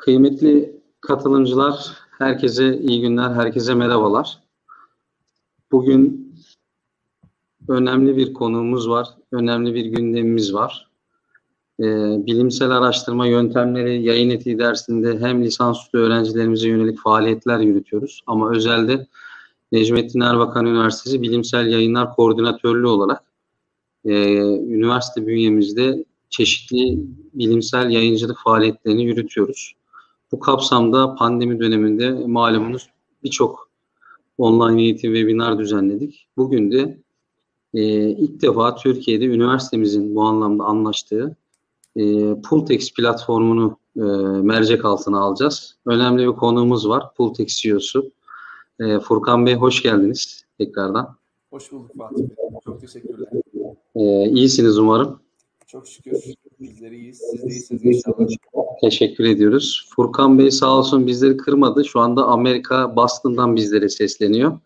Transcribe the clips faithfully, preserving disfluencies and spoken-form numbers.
Kıymetli katılımcılar, herkese iyi günler, herkese merhabalar. Bugün önemli bir konuğumuz var, önemli bir gündemimiz var. Ee, bilimsel araştırma yöntemleri yayın etiği dersinde hem lisansüstü öğrencilerimize yönelik faaliyetler yürütüyoruz. Ama özelde Necmettin Erbakan Üniversitesi Bilimsel Yayınlar Koordinatörlüğü olarak e, üniversite bünyemizde çeşitli bilimsel yayıncılık faaliyetlerini yürütüyoruz. Bu kapsamda pandemi döneminde malumunuz birçok online eğitim webinar düzenledik. Bugün de e, ilk defa Türkiye'de üniversitemizin bu anlamda anlaştığı e, PoolText platformunu e, mercek altına alacağız. Önemli bir konuğumuz var, PoolText C E O'su. E, Furkan Bey, hoş geldiniz tekrardan. Hoş bulduk Bahat. Çok teşekkürler. E, iyisiniz umarım. Çok şükür. Bizleri iyiyiz. Siz de iyisiniz inşallah. Teşekkür ediyoruz. Furkan Bey sağ olsun bizleri kırmadı. Şu anda Amerika Boston'dan bizlere sesleniyor.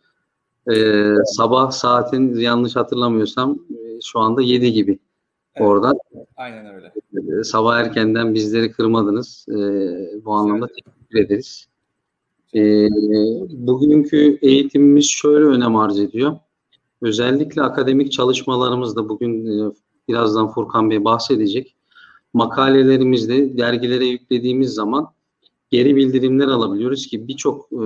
Ee, sabah saatin yanlış hatırlamıyorsam şu anda yedi gibi oradan. Evet, aynen öyle. Ee, sabah erkenden bizleri kırmadınız. Ee, bu anlamda teşekkür ederiz. Ee, bugünkü eğitimimiz şöyle önem arz ediyor. Özellikle akademik çalışmalarımızda bugün e, birazdan Furkan Bey bahsedecek. Makalelerimizde dergilere yüklediğimiz zaman geri bildirimler alabiliyoruz ki birçok e,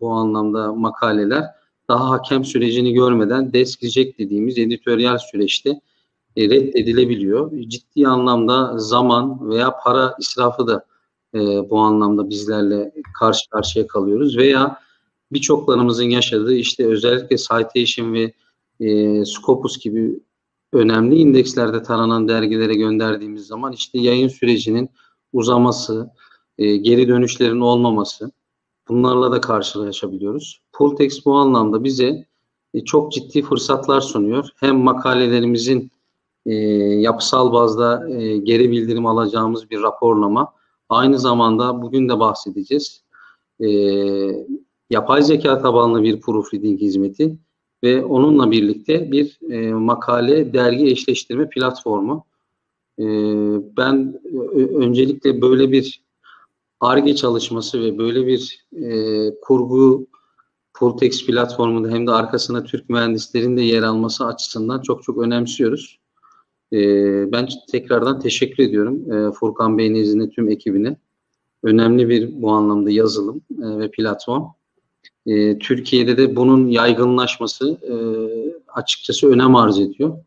bu anlamda makaleler daha hakem sürecini görmeden desk reject dediğimiz editoryal süreçte e, reddedilebiliyor. Ciddi anlamda zaman veya para israfı da e, bu anlamda bizlerle karşı karşıya kalıyoruz veya birçoklarımızın yaşadığı işte özellikle Citation ve e, Scopus gibi önemli indekslerde taranan dergilere gönderdiğimiz zaman işte yayın sürecinin uzaması, e, geri dönüşlerin olmaması, bunlarla da karşılaşabiliyoruz. PoolText bu anlamda bize e, çok ciddi fırsatlar sunuyor. Hem makalelerimizin e, yapısal bazda e, geri bildirim alacağımız bir raporlama, aynı zamanda bugün de bahsedeceğiz. E, yapay zeka tabanlı bir proofreading hizmeti ve onunla birlikte bir e, makale dergi eşleştirme platformu. E, ben öncelikle böyle bir ARGE çalışması ve böyle bir e, kurgu PoolText platformunda hem de arkasına Türk mühendislerin de yer alması açısından çok çok önemsiyoruz. E, ben tekrardan teşekkür ediyorum e, Furkan Bey'in izniyle tüm ekibine. Önemli bir bu anlamda yazılım e, ve platform. E, Türkiye'de de bunun yaygınlaşması e, açıkçası önem arz ediyor.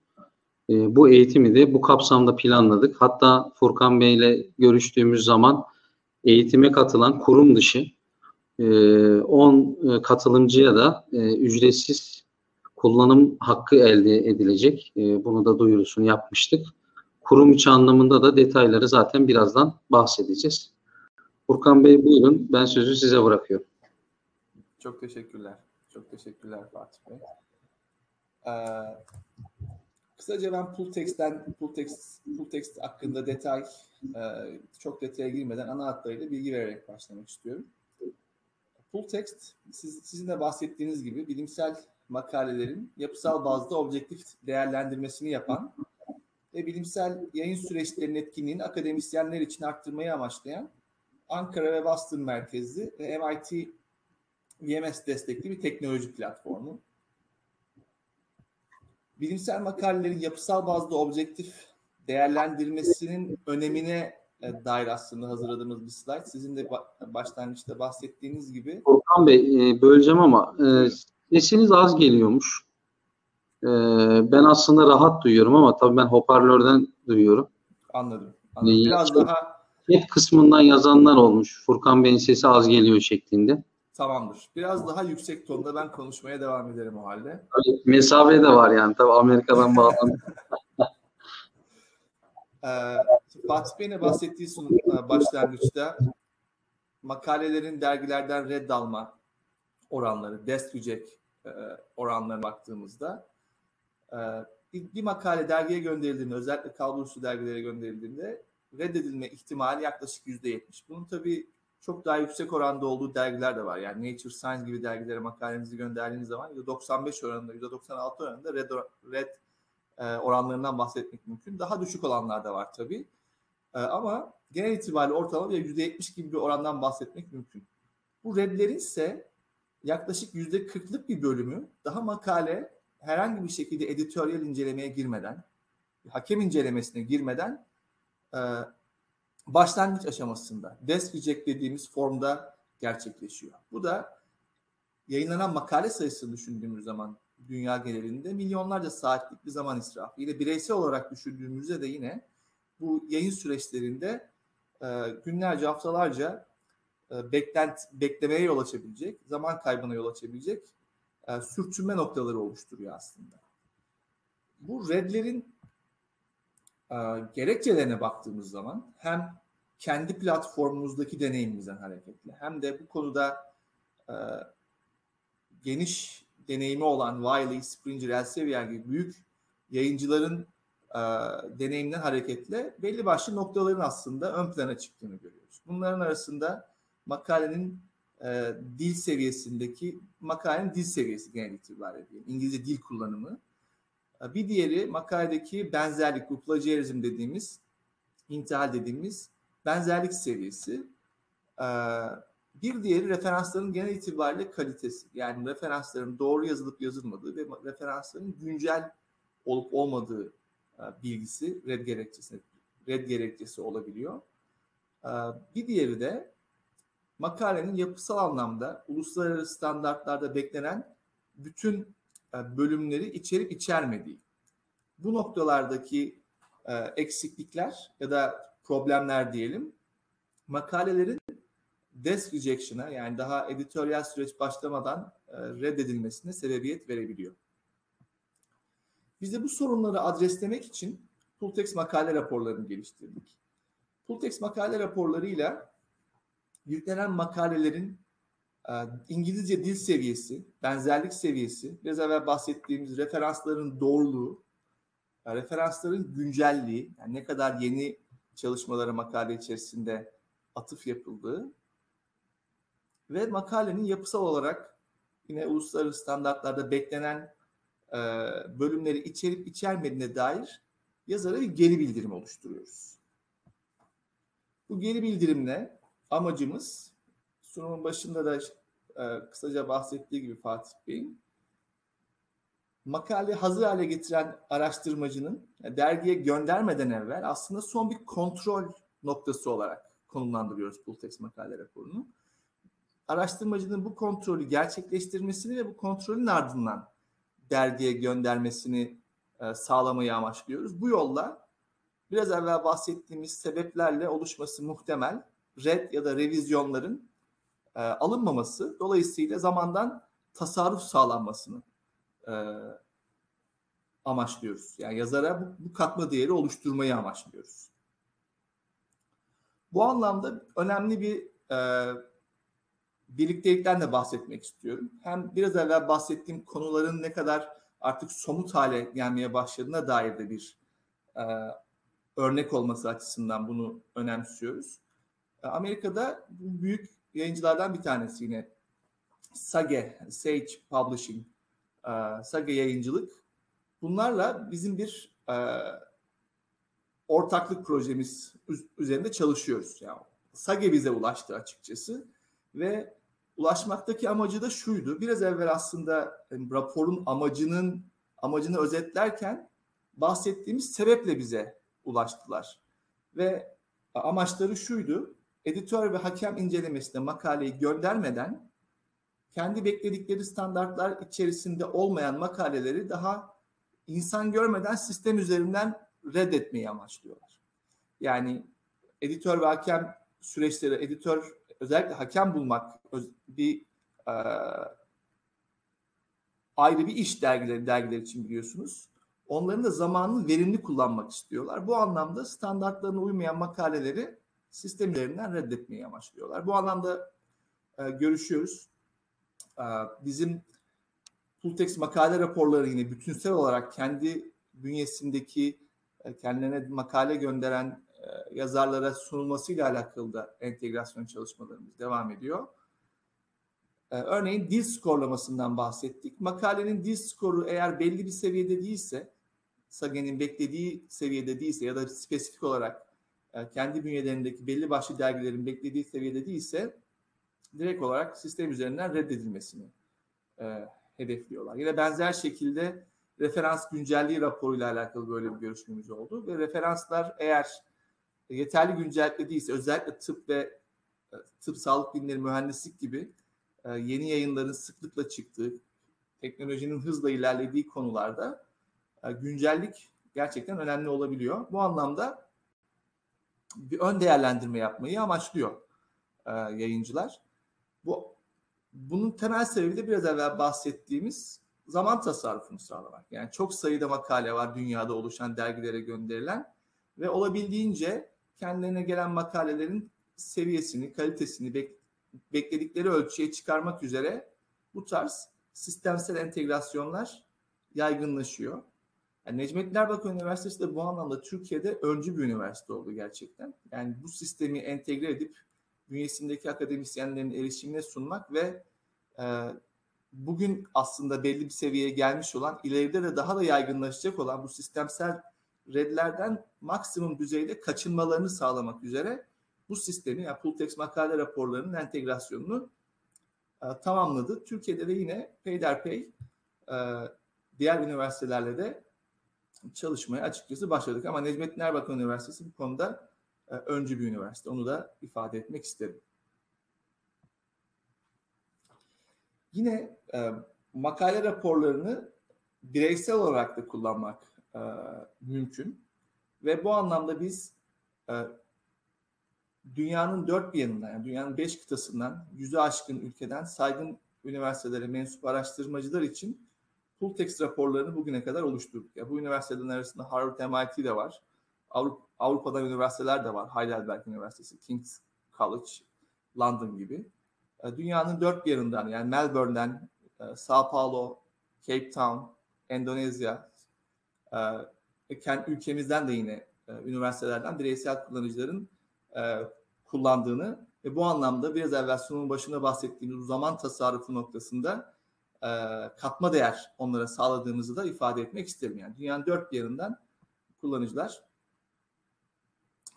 E, bu eğitimi de bu kapsamda planladık. Hatta Furkan Bey ile görüştüğümüz zaman eğitime katılan kurum dışı on e, e, katılımcıya da e, ücretsiz kullanım hakkı elde edilecek. E, bunu da duyurusunu yapmıştık. Kurum içi anlamında da detayları zaten birazdan bahsedeceğiz. Furkan Bey buyurun, ben sözü size bırakıyorum. Çok teşekkürler. Çok teşekkürler Fatih Bey. Ee, kısaca ben PoolText'ten, PoolText, PoolText hakkında detay, e, çok detaya girmeden ana hatlarıyla bilgi vererek başlamak istiyorum. PoolText, siz, sizin de bahsettiğiniz gibi bilimsel makalelerin yapısal bazda objektif değerlendirmesini yapan ve bilimsel yayın süreçlerinin etkinliğini akademisyenler için arttırmayı amaçlayan Ankara ve Boston merkezli ve M I T V M S destekli bir teknoloji platformu. Bilimsel makalelerin yapısal bazda objektif değerlendirmesinin önemine dair aslında hazırladığımız bir slide. Sizin de başlangıçta bahsettiğiniz gibi. Orhan Bey, böleceğim ama sesiniz az geliyormuş. Ben aslında rahat duyuyorum ama tabii ben hoparlörden duyuyorum. Anladım. Anladım. Biraz daha chat kısmından yazanlar olmuş. Furkan Bey'in sesi az geliyor şeklinde. Tamamdır. Biraz daha yüksek tonda ben konuşmaya devam ederim o halde. Tabii, mesafe de var yani. Tabii Amerika'dan bağlandım. ee, Fatih Bey'in bahsettiği sunumda başlangıçta makalelerin dergilerden red alma oranları, desk reject e, oranlarına baktığımızda e, bir makale dergiye gönderildiğinde, özellikle kablosuz dergilere gönderildiğinde reddedilme ihtimali yaklaşık yüzde yetmiş. Bunun tabii çok daha yüksek oranda olduğu dergiler de var. Yani Nature, Science gibi dergilere makalenizi gönderdiğiniz zaman yüzde doksan beş oranında, yüzde doksan altı oranında red, red e, oranlarından bahsetmek mümkün. Daha düşük olanlar da var tabii. E, ama genel itibariyle ortalama bir yüzde yetmiş gibi bir orandan bahsetmek mümkün. Bu R E B'lerin ise yaklaşık yüzde kırk'lık bir bölümü daha makale herhangi bir şekilde editoryal incelemeye girmeden, hakem incelemesine girmeden e, başlangıç aşamasında desk reject dediğimiz formda gerçekleşiyor. Bu da yayınlanan makale sayısını düşündüğümüz zaman dünya genelinde milyonlarca saatlik bir zaman israfı. Yine bireysel olarak düşündüğümüzde de yine bu yayın süreçlerinde e, günlerce, haftalarca e, beklent, beklemeye yol açabilecek, zaman kaybına yol açabilecek e, sürtünme noktaları oluşturuyor aslında. Bu R E B'lerin e, gerekçelerine baktığımız zaman hem kendi platformumuzdaki deneyimimizden hareketle hem de bu konuda e, geniş deneyimi olan Wiley, Springer, Elsevier gibi büyük yayıncıların e, deneyiminden hareketle belli başlı noktaların aslında ön plana çıktığını görüyoruz. Bunların arasında makalenin e, dil seviyesindeki, makalenin dil seviyesi genel itibariyle diyelim, İngilizce dil kullanımı. Bir diğeri makaledeki benzerlik, bu plagiarizm dediğimiz, intihal dediğimiz benzerlik seviyesi. E, Bir diğeri referansların genel itibariyle kalitesi. Yani referansların doğru yazılıp yazılmadığı ve referansların güncel olup olmadığı bilgisi red gerekçesi, red gerekçesi olabiliyor. Bir diğeri de makalenin yapısal anlamda uluslararası standartlarda beklenen bütün bölümleri içerip içermediği. Bu noktalardaki eksiklikler ya da problemler diyelim, makalelerin desk rejection'a yani daha editoryal süreç başlamadan e, reddedilmesine sebebiyet verebiliyor. Biz de bu sorunları adreslemek için PoolText makale raporlarını geliştirdik. PoolText makale raporlarıyla yüklenen makalelerin e, İngilizce dil seviyesi, benzerlik seviyesi, biraz evvel bahsettiğimiz referansların doğruluğu, e, referansların güncelliği, yani ne kadar yeni çalışmalara makale içerisinde atıf yapıldığı, ve makalenin yapısal olarak yine uluslararası standartlarda beklenen e, bölümleri içerip içermediğine dair yazara bir geri bildirim oluşturuyoruz. Bu geri bildirimle amacımız, sunumun başında da e, kısaca bahsettiği gibi Fatih Bey'in, makale hazır hale getiren araştırmacının yani dergiye göndermeden evvel aslında son bir kontrol noktası olarak konumlandırıyoruz PoolText makale raporunu. Araştırmacının bu kontrolü gerçekleştirmesini ve bu kontrolün ardından dergiye göndermesini sağlamayı amaçlıyoruz. Bu yolla biraz evvel bahsettiğimiz sebeplerle oluşması muhtemel red ya da revizyonların alınmaması, dolayısıyla zamandan tasarruf sağlanmasını amaçlıyoruz. Yani yazara bu katma değeri oluşturmayı amaçlıyoruz. Bu anlamda önemli bir birliktelikten de bahsetmek istiyorum. Hem biraz evvel bahsettiğim konuların ne kadar artık somut hale gelmeye başladığına dair de bir e, örnek olması açısından bunu önemsiyoruz. E, Amerika'da bu büyük yayıncılardan bir tanesi yine SAGE, SAGE Publishing, e, SAGE yayıncılık. Bunlarla bizim bir e, ortaklık projemiz üzerinde çalışıyoruz. Yani SAGE bize ulaştı açıkçası ve ulaşmaktaki amacı da şuydu. Biraz evvel aslında yani raporun amacının amacını özetlerken bahsettiğimiz sebeple bize ulaştılar. Ve amaçları şuydu. Editör ve hakem incelemesine makaleyi göndermeden kendi bekledikleri standartlar içerisinde olmayan makaleleri daha insan görmeden sistem üzerinden reddetmeyi amaçlıyorlar. Yani editör ve hakem süreçleri, editör özellikle hakem bulmak bir e, ayrı bir iş dergileri, dergiler için biliyorsunuz. Onların da zamanını verimli kullanmak istiyorlar. Bu anlamda standartlarına uymayan makaleleri sistemlerinden reddetmeyi amaçlıyorlar. Bu anlamda e, görüşüyoruz. E, bizim PoolText makale raporları yine bütünsel olarak kendi bünyesindeki e, kendilerine makale gönderen yazarlara sunulmasıyla alakalı da entegrasyon çalışmalarımız devam ediyor. Örneğin dil skorlamasından bahsettik. Makalenin dil skoru eğer belli bir seviyede değilse, SAGE'nin beklediği seviyede değilse ya da spesifik olarak kendi bünyelerindeki belli başlı dergilerin beklediği seviyede değilse direkt olarak sistem üzerinden reddedilmesini e, hedefliyorlar. Yine benzer şekilde referans güncelliği raporuyla alakalı böyle bir görüşmemiz oldu ve referanslar eğer yeterli güncellediyse özellikle tıp ve tıp, sağlık bilimleri, mühendislik gibi e, yeni yayınların sıklıkla çıktığı, teknolojinin hızla ilerlediği konularda e, güncellik gerçekten önemli olabiliyor. Bu anlamda bir ön değerlendirme yapmayı amaçlıyor e, yayıncılar. Bu, bunun temel sebebi de biraz evvel bahsettiğimiz zaman tasarrufunu sağlamak. Yani çok sayıda makale var dünyada oluşan dergilere gönderilen ve olabildiğince kendilerine gelen makalelerin seviyesini, kalitesini bek- bekledikleri ölçüye çıkarmak üzere bu tarz sistemsel entegrasyonlar yaygınlaşıyor. Yani Necmettin Erbakan Üniversitesi de bu anlamda Türkiye'de öncü bir üniversite oldu gerçekten. Yani bu sistemi entegre edip bünyesindeki akademisyenlerin erişimine sunmak ve e, bugün aslında belli bir seviyeye gelmiş olan, ileride de daha da yaygınlaşacak olan bu sistemsel redlerden maksimum düzeyde kaçınmalarını sağlamak üzere bu sistemi, yani PoolText makale raporlarının entegrasyonunu e, tamamladı. Türkiye'de de yine peyderpey e, diğer üniversitelerle de çalışmaya açıkçası başladık. Ama Necmettin Erbakan Üniversitesi bu konuda e, öncü bir üniversite. Onu da ifade etmek isterim. Yine e, makale raporlarını bireysel olarak da kullanmak e, mümkün. Ve bu anlamda biz e, dünyanın dört bir yanından, yani dünyanın beş kıtasından, yüzü aşkın ülkeden saygın üniversitelere mensup araştırmacılar için PoolText raporlarını bugüne kadar oluşturduk. Ya bu üniversitelerin arasında Harvard, M I T de var. Avrupa, Avrupa'dan üniversiteler de var. Heidelberg Üniversitesi, King's College, London gibi. Dünyanın dört bir yanından, yani Melbourne'den, Sao Paulo, Cape Town, Endonezya, ülkemizden de yine üniversitelerden bireysel kullanıcıların kullandığını ve bu anlamda biraz evvel sunumun başında bahsettiğimiz zaman tasarrufu noktasında e, katma değer onlara sağladığımızı da ifade etmek isterim. Yani dünyanın dört bir yanından kullanıcılar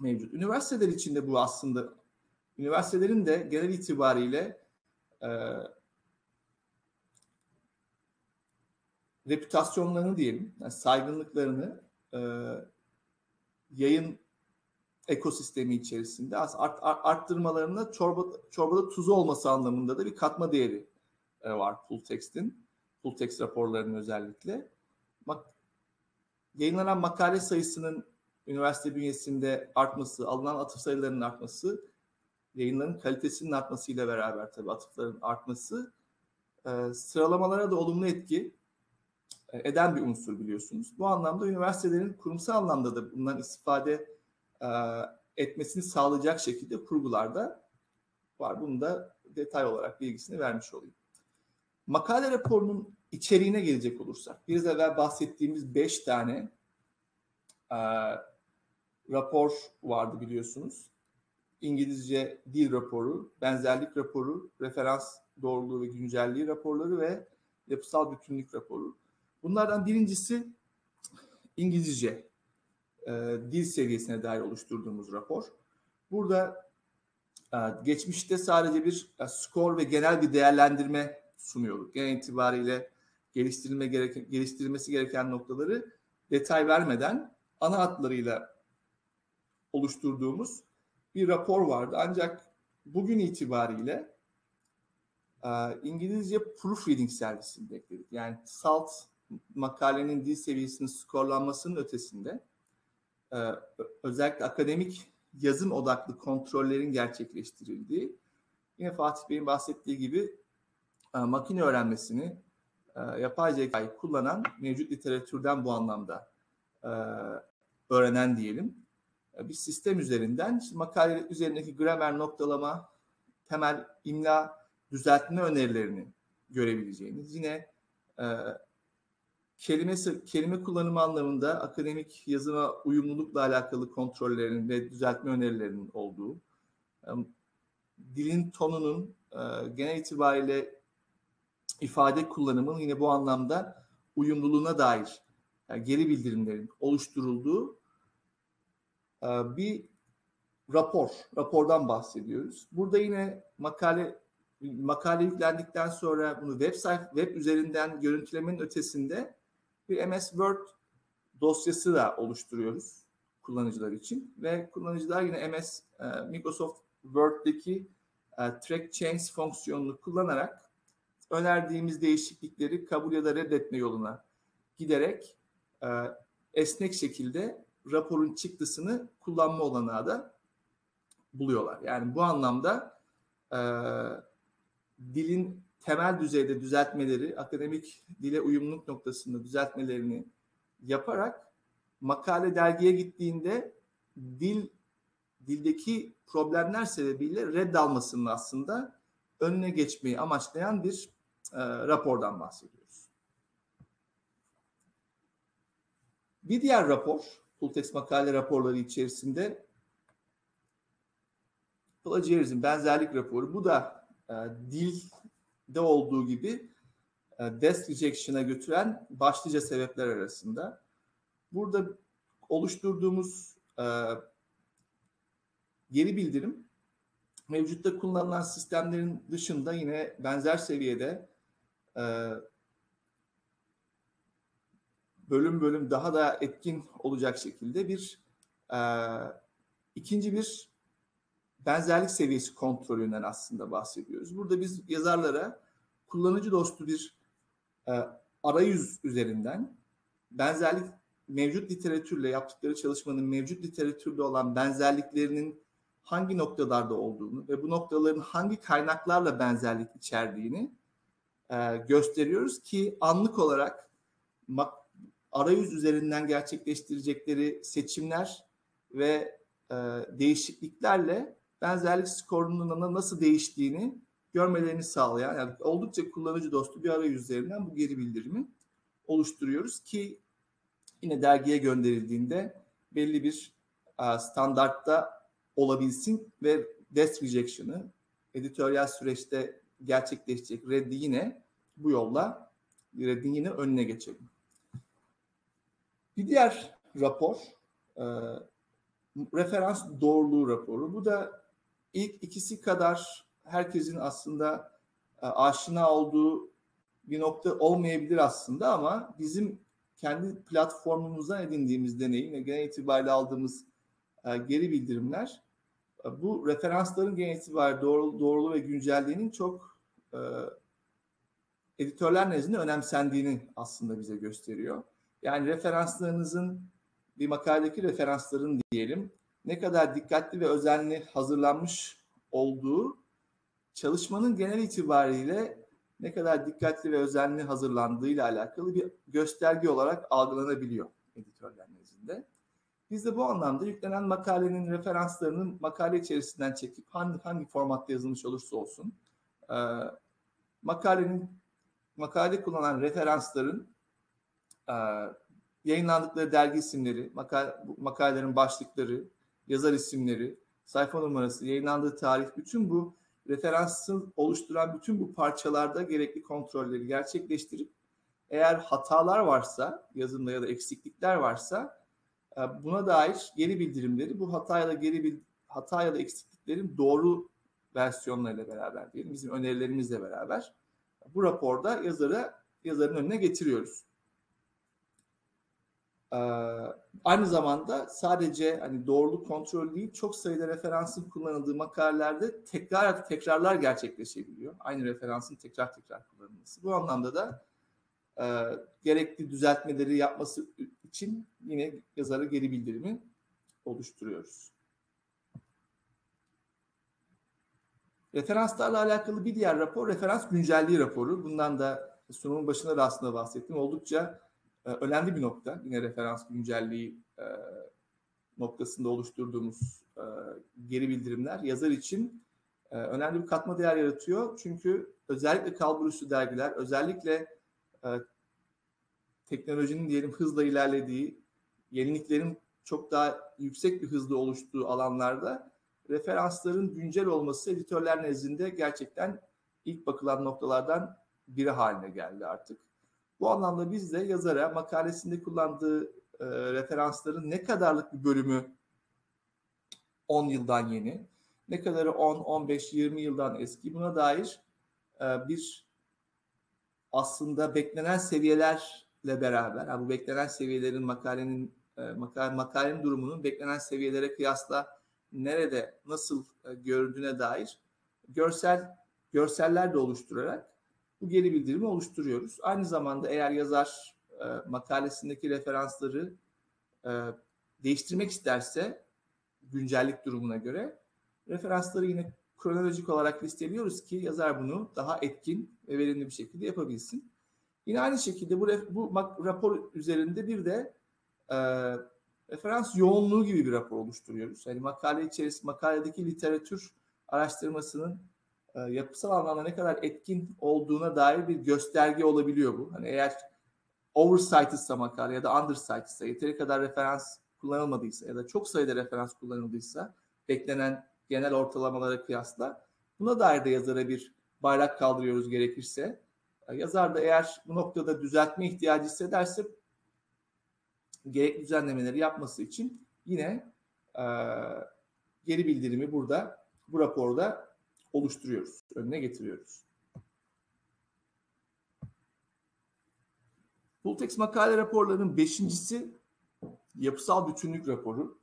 mevcut. Üniversiteler içinde bu aslında üniversitelerin de genel itibariyle e, reputasyonlarını diyelim, yani saygınlıklarını e, yayın ekosistemi içerisinde art, art, arttırmalarında çorba, çorbada tuzu olması anlamında da bir katma değeri e, var PoolText'in. PoolText raporlarının özellikle. Bak, yayınlanan makale sayısının üniversite bünyesinde artması, alınan atıf sayılarının artması, yayınların kalitesinin artmasıyla beraber tabii atıfların artması e, sıralamalara da olumlu etki e, eden bir unsur biliyorsunuz. Bu anlamda üniversitelerin kurumsal anlamda da bundan istifade etmesini sağlayacak şekilde kurgularda var. Bunu da detay olarak bilgisini vermiş olayım. Makale raporunun içeriğine gelecek olursak, biraz evvel bahsettiğimiz beş tane e, rapor vardı biliyorsunuz. İngilizce dil raporu, benzerlik raporu, referans doğruluğu ve güncelliği raporları ve yapısal bütünlük raporu. Bunlardan birincisi İngilizce dil seviyesine dair oluşturduğumuz rapor. Burada geçmişte sadece bir skor ve genel bir değerlendirme sunuyorduk. Genel itibariyle geliştirilme gereken, geliştirilmesi gereken noktaları detay vermeden ana hatlarıyla oluşturduğumuz bir rapor vardı. Ancak bugün itibariyle İngilizce proofreading servisini bekledik. Yani salt makalenin dil seviyesinin skorlanmasının ötesinde Ee, özellikle akademik yazım odaklı kontrollerin gerçekleştirildiği, yine Fatih Bey'in bahsettiği gibi e, makine öğrenmesini, e, yapay zekayı kullanan mevcut literatürden bu anlamda e, öğrenen diyelim. E, bir sistem üzerinden işte makale üzerindeki gramer, noktalama, temel imla düzeltme önerilerini görebileceğiniz, yine e, Kelime, kelime kullanımı anlamında akademik yazıma uyumlulukla alakalı kontrollerin ve düzeltme önerilerinin olduğu, dilin tonunun genel itibariyle ifade kullanımının yine bu anlamda uyumluluğuna dair yani geri bildirimlerin oluşturulduğu bir rapor, rapordan bahsediyoruz. Burada yine makale makale yüklendikten sonra bunu web sayfa, web üzerinden görüntülemenin ötesinde bir M S Word dosyası da oluşturuyoruz kullanıcılar için ve kullanıcılar yine M S Microsoft Word'deki track change fonksiyonunu kullanarak önerdiğimiz değişiklikleri kabul ya da reddetme yoluna giderek esnek şekilde raporun çıktısını kullanma olanağı da buluyorlar. Yani bu anlamda e, dilin temel düzeyde düzeltmeleri, akademik dile uyumluluk noktasında düzeltmelerini yaparak makale dergiye gittiğinde dil dildeki problemler sebebiyle reddalmasının aslında önüne geçmeyi amaçlayan bir e, rapordan bahsediyoruz. Bir diğer rapor, PoolText makale raporları içerisinde plagiarizm, benzerlik raporu. Bu da e, dilde olduğu gibi e, desk rejection'a götüren başlıca sebepler arasında. Burada oluşturduğumuz e, geri bildirim mevcutta kullanılan sistemlerin dışında yine benzer seviyede e, bölüm bölüm daha da etkin olacak şekilde bir e, ikinci bir benzerlik seviyesi kontrolünden aslında bahsediyoruz. Burada biz yazarlara kullanıcı dostu bir e, arayüz üzerinden benzerlik mevcut literatürle yaptıkları çalışmanın mevcut literatürde olan benzerliklerinin hangi noktalarda olduğunu ve bu noktaların hangi kaynaklarla benzerlik içerdiğini e, gösteriyoruz ki anlık olarak arayüz üzerinden gerçekleştirecekleri seçimler ve e, değişikliklerle benzerlik skorunun nasıl değiştiğini görmelerini sağlayan, yani oldukça kullanıcı dostu bir arayüz üzerinden bu geri bildirimi oluşturuyoruz ki yine dergiye gönderildiğinde belli bir standartta olabilsin ve desk rejection'ı, editoryal süreçte gerçekleşecek reddi yine bu yolla reddin yine önüne geçelim. Bir diğer rapor e, referans doğruluğu raporu. Bu da ilk ikisi kadar herkesin aslında e, aşina olduğu bir nokta olmayabilir aslında ama bizim kendi platformumuzdan edindiğimiz deneyim ve genel itibariyle aldığımız e, geri bildirimler e, bu referansların genel itibariyle doğru, doğruluğu ve güncelliğinin çok e, editörler nezdinde önemsendiğini aslında bize gösteriyor. Yani referanslarınızın, bir makaledeki referansların diyelim, ne kadar dikkatli ve özenli hazırlanmış olduğu, çalışmanın genel itibariyle ne kadar dikkatli ve özenli hazırlandığıyla alakalı bir gösterge olarak algılanabiliyor editörler nezdinde. Biz de bu anlamda yüklenen makalenin referanslarının makale içerisinden çekip hangi, hangi formatta yazılmış olursa olsun, e, makalenin, makalede kullanılan referansların yayınlandıkları dergi isimleri, makale, makalelerin başlıkları, yazar isimleri, sayfa numarası, yayınlandığı tarih, bütün bu referansı oluşturan bütün bu parçalarda gerekli kontrolleri gerçekleştirip eğer hatalar varsa, yazımda ya da eksiklikler varsa buna dair geri bildirimleri, bu hata ya da geri hata ya da eksikliklerin doğru versiyonlarıyla beraber diyelim, bizim önerilerimizle beraber bu raporda yazara, yazarın önüne getiriyoruz. Ee, aynı zamanda sadece hani doğruluk kontrolü değil, çok sayıda referansın kullanıldığı makalelerde tekrar tekrarlar gerçekleşebiliyor. Aynı referansın tekrar tekrar kullanılması. Bu anlamda da e, gerekli düzeltmeleri yapması için yine yazara geri bildirimi oluşturuyoruz. Referanslarla alakalı bir diğer rapor referans güncelliği raporu. Bundan da sunumun başında da aslında bahsettim. Oldukça önemli bir nokta. Yine referans güncelliği e, noktasında oluşturduğumuz e, geri bildirimler yazar için e, önemli bir katma değer yaratıyor. Çünkü özellikle kalburüstü dergiler, özellikle e, teknolojinin diyelim hızla ilerlediği, yeniliklerin çok daha yüksek bir hızla oluştuğu alanlarda referansların güncel olması editörler nezdinde gerçekten ilk bakılan noktalardan biri haline geldi artık. Bu anlamda biz de yazara makalesinde kullandığı e, referansların ne kadarlık bir bölümü on yıldan yeni, ne kadarı on, on beş, yirmi yıldan eski, buna dair bir aslında beklenen seviyelerle beraber, yani bu beklenen seviyelerin makalenin makalenin durumunun beklenen seviyelere kıyasla nerede, nasıl göründüğüne dair görsel görseller de oluşturarak bu geri bildirimi oluşturuyoruz. Aynı zamanda eğer yazar makalesindeki referansları değiştirmek isterse güncellik durumuna göre referansları yine kronolojik olarak listeliyoruz ki yazar bunu daha etkin ve verimli bir şekilde yapabilsin. Yine aynı şekilde bu, bu rapor üzerinde bir de e, referans yoğunluğu gibi bir rapor oluşturuyoruz. Yani makale içerisinde makaledeki literatür araştırmasının e, yapısal anlamda ne kadar etkin olduğuna dair bir gösterge olabiliyor bu. Hani eğer oversight ise makale ya da undersight ise, yeteri kadar referans kullanılmadıysa ya da çok sayıda referans kullanıldıysa beklenen genel ortalamalara kıyasla, buna dair de yazara bir bayrak kaldırıyoruz gerekirse. Yazar da eğer bu noktada düzeltme ihtiyacı hissederse gerekli düzenlemeleri yapması için yine e, geri bildirimi burada, bu raporda oluşturuyoruz, önüne getiriyoruz. PoolText makale raporlarının beşincisi yapısal bütünlük raporu.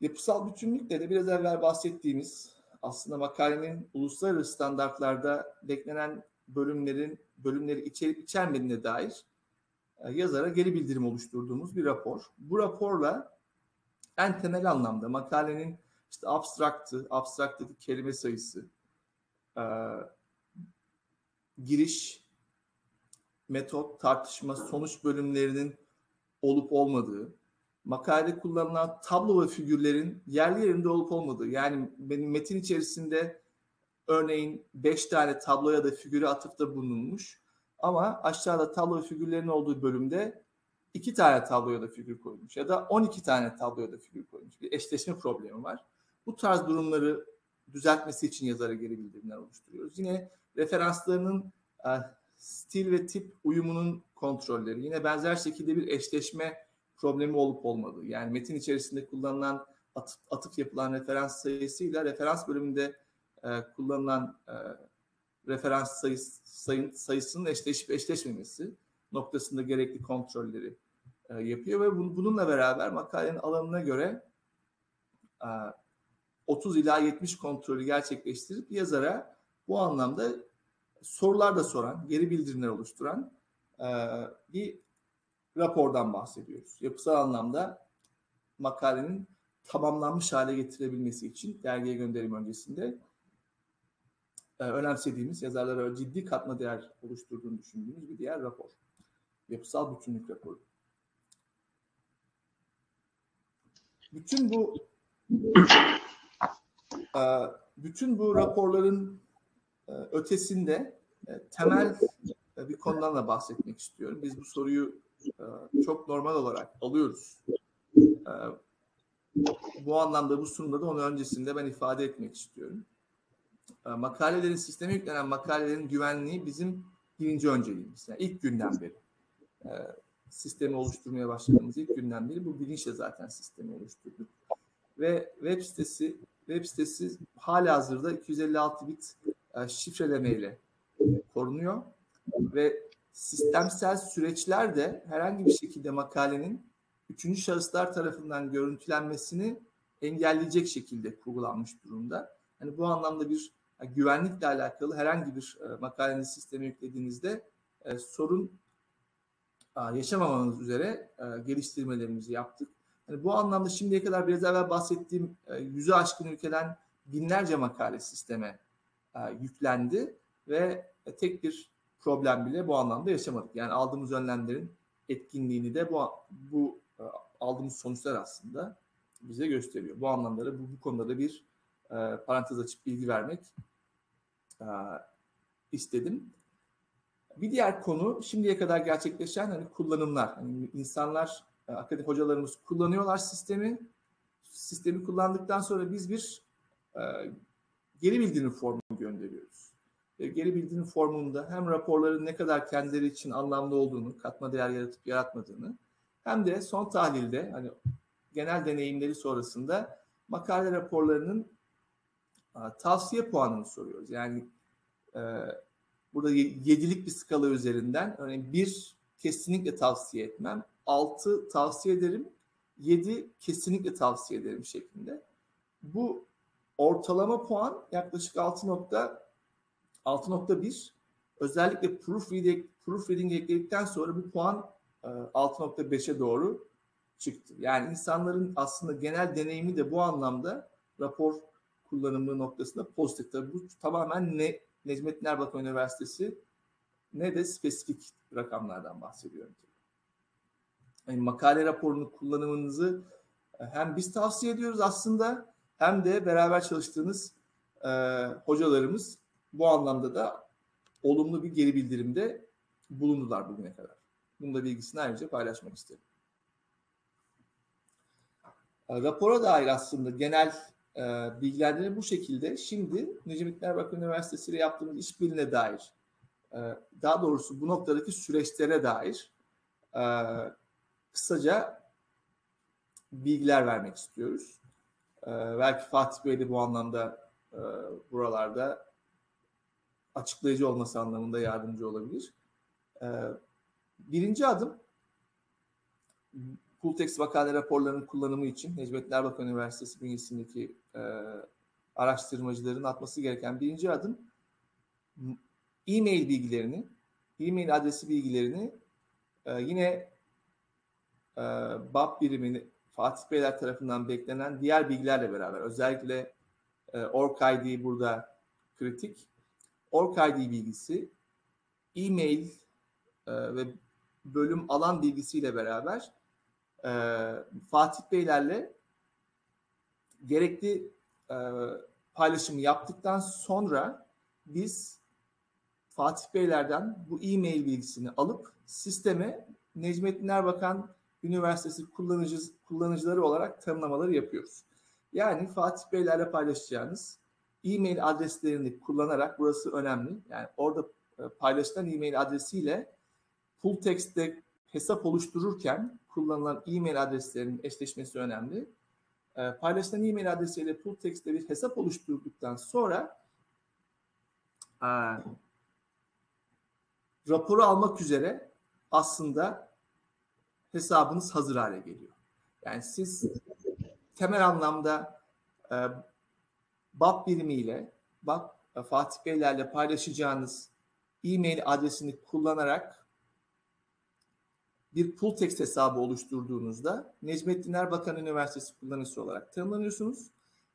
Yapısal bütünlükle de biraz evvel bahsettiğimiz aslında makalenin uluslararası standartlarda beklenen bölümlerin bölümleri içerip içermediğine dair yazara geri bildirim oluşturduğumuz bir rapor. Bu raporla en temel anlamda makalenin işte abstraktı, abstraktaki kelime sayısı, giriş, metot, tartışma, sonuç bölümlerinin olup olmadığı, makalede kullanılan tablo ve figürlerin yerli yerinde olup olmadığı, yani benim metin içerisinde örneğin beş tane tablo ya da figüre atıfta bulunmuş ama aşağıda tablo ve figürlerin olduğu bölümde iki tane tablo ya da figür koymuş ya da on iki tane tablo ya da figür koymuş. Bir eşleşme problemi var. Bu tarz durumları düzeltmesi için yazara geri bildirimler oluşturuyoruz. Yine referanslarının stil ve tip uyumunun kontrolleri. Yine benzer şekilde bir eşleşme problemi olup olmadığı, yani metin içerisinde kullanılan atıf, atıf yapılan referans sayısıyla referans bölümünde e, kullanılan e, referans sayısı, sayı, sayısının eşleşip eşleşmemesi noktasında gerekli kontrolleri e, yapıyor ve bu, bununla beraber makalenin alanına göre e, otuz ila yetmiş kontrolü gerçekleştirip yazara bu anlamda sorular da soran, geri bildirimler oluşturan e, bir rapordan bahsediyoruz. Yapısal anlamda makalenin tamamlanmış hale getirebilmesi için dergiye gönderim öncesinde e, önemsediğimiz, yazarlara ciddi katma değer oluşturduğunu düşündüğümüz bir diğer rapor. Yapısal bütünlük raporu. Bütün bu e, bütün bu raporların e, ötesinde e, temel e, bir konudan da bahsetmek istiyorum. Biz bu soruyu çok normal olarak alıyoruz. Bu anlamda bu sunumda da onu öncesinde ben ifade etmek istiyorum. Makalelerin, sisteme yüklenen makalelerin güvenliği bizim birinci önceliğimiz. Yani ilk günden beri. Sistemi oluşturmaya başladığımız ilk günden beri bu bilinçle zaten sistemi oluşturduk. Ve web sitesi web sitesi halihazırda iki yüz elli altı bit şifrelemeyle korunuyor. Ve sistemsel süreçler de herhangi bir şekilde makalenin üçüncü şahıslar tarafından görüntülenmesini engelleyecek şekilde kurgulanmış durumda. Yani bu anlamda bir yani güvenlikle alakalı herhangi bir e, makalenin sisteme yüklediğinizde e, sorun e, yaşamamanız üzere e, geliştirmelerimizi yaptık. Yani bu anlamda şimdiye kadar biraz evvel bahsettiğim e, yüzü aşkın ülkeden binlerce makale sisteme e, yüklendi ve e, tek bir problem bile bu anlamda yaşamadık. Yani aldığımız önlemlerin etkinliğini de bu, bu aldığımız sonuçlar aslında bize gösteriyor. Bu anlamda bu, bu konuda da bir e, parantez açıp bilgi vermek e, istedim. Bir diğer konu şimdiye kadar gerçekleşen hani kullanımlar. Yani insanlar, akademik hocalarımız kullanıyorlar sistemi. Sistemi kullandıktan sonra biz bir e, geri bildirim formu gönderiyoruz. Geri bildirim formunda hem raporların ne kadar kendileri için anlamlı olduğunu, katma değer yaratıp yaratmadığını, hem de son tahlilde hani genel deneyimleri sonrasında makale raporlarının tavsiye puanını soruyoruz. Yani e, burada yedilik bir skala üzerinden örneğin bir kesinlikle tavsiye etmem, altı tavsiye ederim, yedi kesinlikle tavsiye ederim şeklinde. Bu ortalama puan yaklaşık altı nokta bir. Özellikle proofreading, proofreading ekledikten sonra bu puan altı nokta beşe doğru çıktı. Yani insanların aslında genel deneyimi de bu anlamda rapor kullanımı noktasında pozitif. Tabii bu tamamen ne Necmettin Erbakan Üniversitesi ne de spesifik rakamlardan bahsediyorum. Yani makale raporunu kullanımınızı hem biz tavsiye ediyoruz aslında, hem de beraber çalıştığınız e, hocalarımız bu anlamda da olumlu bir geri bildirimde bulundular bugüne kadar. Bunun da bilgisini ayrıca paylaşmak isterim. E, rapora dair aslında genel e, bilgilendirme bu şekilde. Şimdi Necmettin Erbakan Üniversitesi ile yaptığımız işbirliğine dair, e, daha doğrusu bu noktadaki süreçlere dair e, kısaca bilgiler vermek istiyoruz. Ee, belki Fatih Bey de bu anlamda e, buralarda açıklayıcı olması anlamında yardımcı olabilir. Ee, birinci adım, PoolText makale raporlarının kullanımı için Necmettin Erbakan Üniversitesi bünyesindeki e, araştırmacıların atması gereken birinci adım, e-mail bilgilerini, e-mail adresi bilgilerini e, yine e, B A P birimini Fatih Beyler tarafından beklenen diğer bilgilerle beraber, özellikle e, ORCID burada kritik. ORCID bilgisi, e-mail e, ve bölüm alan bilgisiyle beraber e, Fatih Beylerle gerekli e, paylaşımı yaptıktan sonra biz Fatih Beylerden bu e-mail bilgisini alıp sisteme Necmettin Erbakan Üniversitesi kullanıcı, kullanıcıları olarak tanımlamaları yapıyoruz. Yani Fatih Beylerle paylaşacağınız e-mail adreslerini kullanarak, burası önemli. Yani orada paylaşılan e-mail adresiyle PoolText'te hesap oluştururken kullanılan e-mail adreslerinin eşleşmesi önemli. E, paylaşılan e-mail adresiyle PoolText'te bir hesap oluşturduktan sonra e, raporu almak üzere aslında hesabınız hazır hale geliyor. Yani siz temel anlamda e, B A P birimiyle, B A P Fatih Beylerle paylaşacağınız e-mail adresini kullanarak bir PoolText hesabı oluşturduğunuzda Necmettin Erbakan Üniversitesi kullanıcısı olarak tanımlanıyorsunuz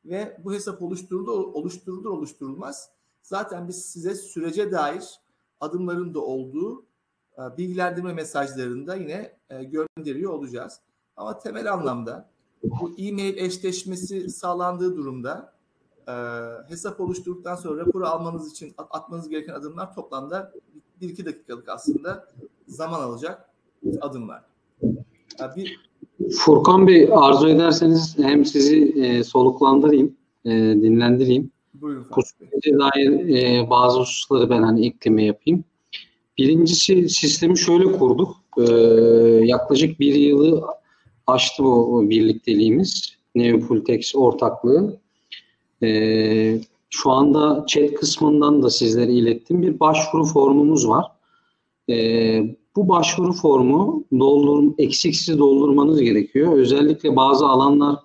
ve bu hesap oluşturulur, oluşturulur oluşturulmaz zaten biz size sürece dair adımların da olduğu bilgilendirme mesajlarını da yine gönderiyor olacağız. Ama temel anlamda bu e-mail eşleşmesi sağlandığı durumda e, hesap oluşturduktan sonra raporu almanız için atmanız gereken adımlar toplamda bir iki dakikalık aslında zaman alacak adımlar. Yani bir... Furkan Bey, arzu ederseniz hem sizi e, soluklandırayım, e, dinlendireyim. Buyurun. Bu sürece dair e, bazı hususları ben hani ekleme yapayım. Birincisi, sistemi şöyle kurduk. Ee, yaklaşık bir yılı aştı bu birlikteliğimiz. PoolText ortaklığı. Ee, şu anda chat kısmından da sizlere ilettim. Bir başvuru formumuz var. Ee, bu başvuru formu doldur, eksiksiz doldurmanız gerekiyor. Özellikle bazı alanlar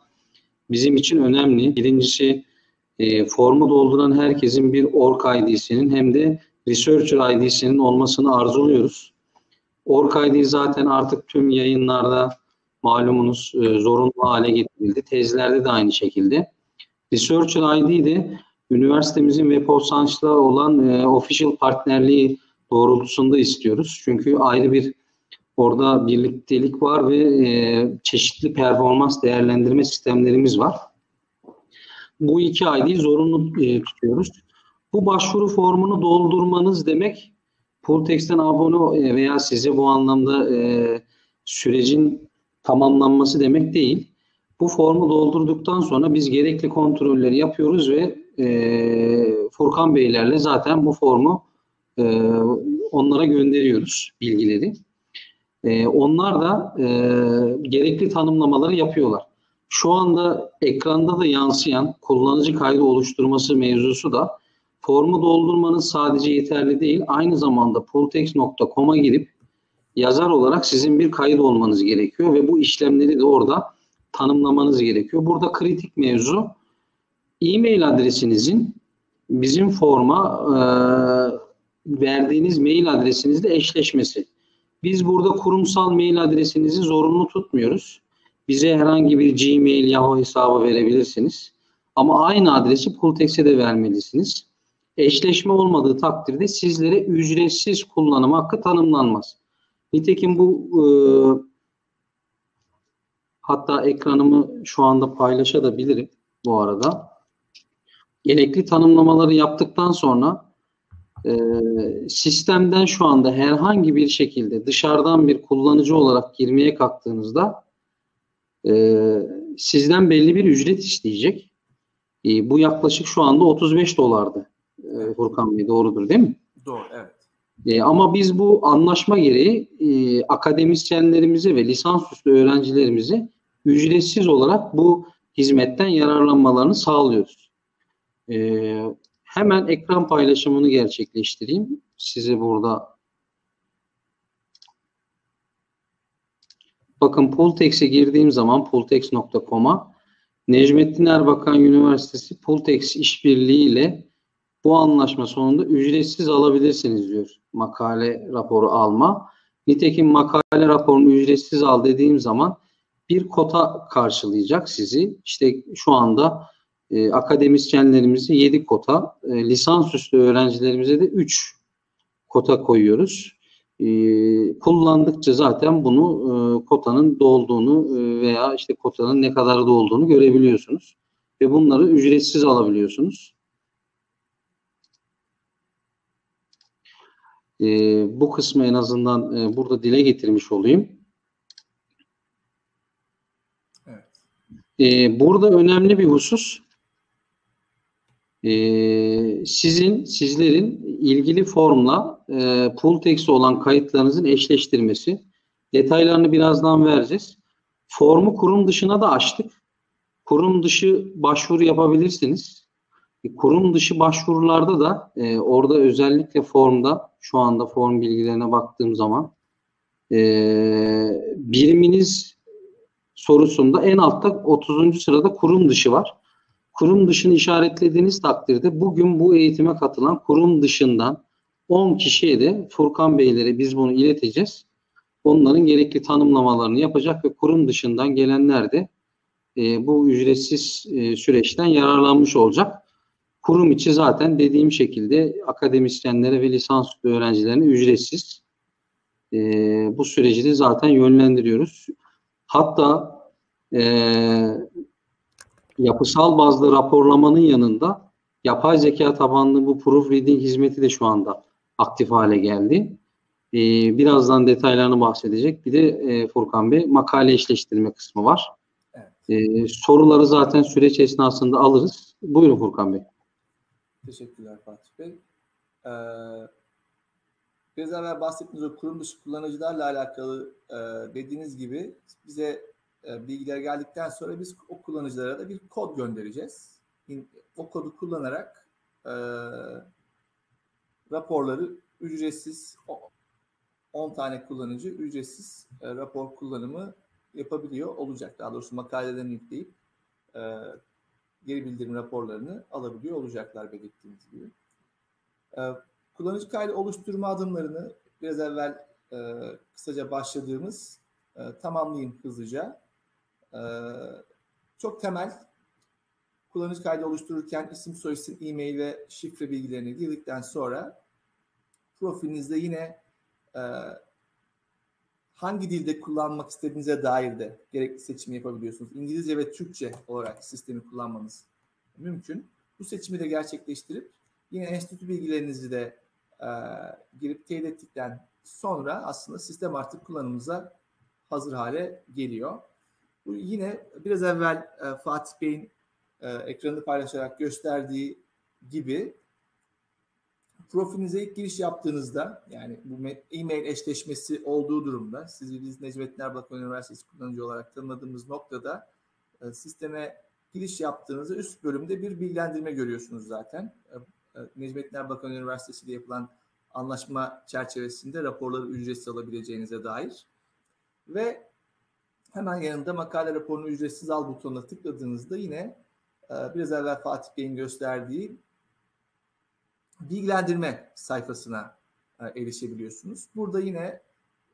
bizim için önemli. Birincisi, e, formu dolduran herkesin bir ORCID'sinin hem de Researcher I D'sinin olmasını arzuluyoruz. ORCID zaten artık tüm yayınlarda malumunuz zorunlu hale getirildi. Tezlerde de aynı şekilde. Researcher I D de üniversitemizin Web of Science'la olan e, official partnerliği doğrultusunda istiyoruz. Çünkü ayrı bir orada birliktelik var ve e, çeşitli performans değerlendirme sistemlerimiz var. Bu iki I D'yi zorunlu e, tutuyoruz. Bu başvuru formunu doldurmanız demek, PoolText'ten abone veya size bu anlamda e, sürecin tamamlanması demek değil. Bu formu doldurduktan sonra biz gerekli kontrolleri yapıyoruz ve e, Furkan Beylerle zaten bu formu e, onlara gönderiyoruz, bilgileri. E, onlar da e, gerekli tanımlamaları yapıyorlar. Şu anda ekranda da yansıyan kullanıcı kaydı oluşturması mevzusu da formu doldurmanız sadece yeterli değil, aynı zamanda pooltext nokta com'a girip yazar olarak sizin bir kayıt olmanız gerekiyor ve bu işlemleri de orada tanımlamanız gerekiyor. Burada kritik mevzu e-mail adresinizin bizim forma e, verdiğiniz mail adresinizle eşleşmesi. Biz burada kurumsal mail adresinizi zorunlu tutmuyoruz. Bize herhangi bir Gmail, Yahoo hesabı verebilirsiniz. Ama aynı adresi PoolText'e de vermelisiniz. Eşleşme olmadığı takdirde sizlere ücretsiz kullanım hakkı tanımlanmaz. Nitekim bu e, hatta ekranımı şu anda paylaşabilirim bu arada. Gerekli tanımlamaları yaptıktan sonra e, sistemden şu anda herhangi bir şekilde dışarıdan bir kullanıcı olarak girmeye kalktığınızda e, sizden belli bir ücret isteyecek. E, bu yaklaşık şu anda otuz beş dolardı. E, Furkan Bey, doğrudur değil mi? Doğru, evet. E, ama biz bu anlaşma gereği e, akademisyenlerimize ve lisansüstü öğrencilerimize ücretsiz olarak bu hizmetten yararlanmalarını sağlıyoruz. E, hemen ekran paylaşımını gerçekleştireyim. Size burada bakın, PoolText'e girdiğim zaman pooltext nokta com'a Necmettin Erbakan Üniversitesi PoolText işbirliği ile bu anlaşma sonunda ücretsiz alabilirsiniz diyor makale raporu alma. Nitekim makale raporunu ücretsiz al dediğim zaman bir kota karşılayacak sizi. İşte şu anda e, akademisyenlerimize yedi kota, e, lisansüstü öğrencilerimize de üç kota koyuyoruz. E, kullandıkça zaten bunu e, kotanın dolduğunu e, veya işte kotanın ne kadar dolduğunu görebiliyorsunuz. Ve bunları ücretsiz alabiliyorsunuz. Ee, bu kısmı en azından e, burada dile getirmiş olayım. Evet. Ee, burada önemli bir husus, ee, sizin, sizlerin ilgili formla e, PoolText'e olan kayıtlarınızın eşleştirmesi. Detaylarını birazdan vereceğiz. Formu kurum dışına da açtık. Kurum dışı başvuru yapabilirsiniz. Kurum dışı başvurularda da e, orada özellikle formda, şu anda form bilgilerine baktığım zaman e, biriminiz sorusunda en altta otuzuncu sırada kurum dışı var. Kurum dışını işaretlediğiniz takdirde bugün bu eğitime katılan kurum dışından on kişiye de Furkan Beylere biz bunu ileteceğiz. Onların gerekli tanımlamalarını yapacak ve kurum dışından gelenler de e, bu ücretsiz e, süreçten yararlanmış olacak. Kurum içi zaten dediğim şekilde akademisyenlere ve lisansüstü öğrencilerine ücretsiz. E, bu süreci de zaten yönlendiriyoruz. Hatta e, yapısal bazlı raporlamanın yanında yapay zeka tabanlı bu proofreading hizmeti de şu anda aktif hale geldi. E, birazdan detaylarını bahsedecek. Bir de e, Furkan Bey, makale eşleştirme kısmı var. Evet. E, soruları zaten süreç esnasında alırız. Buyurun Furkan Bey. Teşekkürler Fatih Bey. Ee, biraz evvel bahsettiğiniz o kurum dışı kullanıcılarla alakalı e, dediğiniz gibi bize e, bilgiler geldikten sonra biz o kullanıcılara da bir kod göndereceğiz. O kodu kullanarak e, raporları ücretsiz, on tane kullanıcı ücretsiz e, rapor kullanımı yapabiliyor olacak. Daha doğrusu makalelerini yükleyip e, geri bildirim raporlarını alabiliyor olacaklar belirttiğimiz gibi. Ee, kullanıcı kaydı oluşturma adımlarını biraz evvel e, kısaca başladığımız e, tamamlayayım hızlıca. E, çok temel, kullanıcı kaydı oluştururken isim, soyisim, e-mail ve şifre bilgilerini girdikten sonra profilinizde yine e, hangi dilde kullanmak istediğinize dair de gerekli seçimi yapabiliyorsunuz. İngilizce ve Türkçe olarak sistemi kullanmanız mümkün. Bu seçimi de gerçekleştirip yine enstitü bilgilerinizi de e, girip teyit ettikten sonra aslında sistem artık kullanımıza hazır hale geliyor. Bu yine biraz evvel e, Fatih Bey'in e, ekranını paylaşarak gösterdiği gibi profilinize ilk giriş yaptığınızda, yani bu e-mail eşleşmesi olduğu durumda, sizi biz Necmettin Erbakan Üniversitesi kullanıcı olarak tanımladığımız noktada e, sisteme giriş yaptığınızda üst bölümde bir bilgilendirme görüyorsunuz zaten. E, e, Necmettin Erbakan Üniversitesi ile yapılan anlaşma çerçevesinde raporları ücretsiz alabileceğinize dair. Ve hemen yanında makale raporunu ücretsiz al butonuna tıkladığınızda yine e, biraz evvel Fatih Bey'in gösterdiği bilgilendirme sayfasına e, erişebiliyorsunuz. Burada yine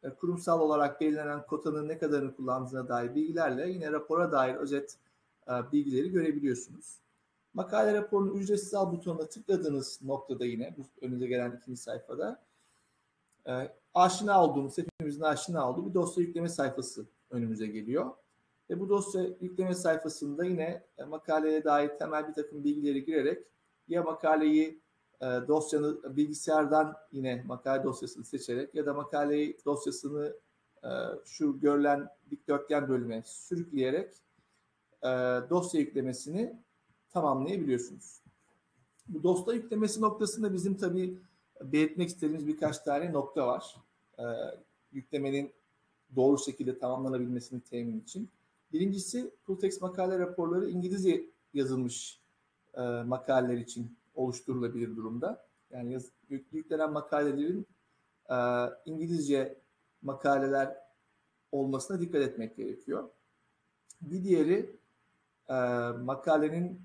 e, kurumsal olarak belirlenen kotanın ne kadarını kullandığına dair bilgilerle yine rapora dair özet e, bilgileri görebiliyorsunuz. Makale raporunu ücretsiz al butonuna tıkladığınız noktada yine bu önünüze gelen ikinci sayfada e, aşina olduğumuz, hepimizin aşina olduğu bir dosya yükleme sayfası önümüze geliyor. Ve bu dosya yükleme sayfasında yine e, makaleye dair temel bir takım bilgileri girerek ya makaleyi e, dosyanı bilgisayardan yine makale dosyasını seçerek ya da makaleyi dosyasını e, şu görülen dikdörtgen bölüme sürükleyerek e, dosya yüklemesini tamamlayabiliyorsunuz. Bu dosya yüklemesi noktasında bizim tabii belirtmek istediğimiz birkaç tane nokta var. E, yüklemenin doğru şekilde tamamlanabilmesini temin için. Birincisi, PoolText makale raporları İngilizce yazılmış e, makaleler için oluşturulabilir durumda. Yani yaz, yük, yüklenen makalelerin e, İngilizce makaleler olmasına dikkat etmek gerekiyor. Bir diğeri, e, makalenin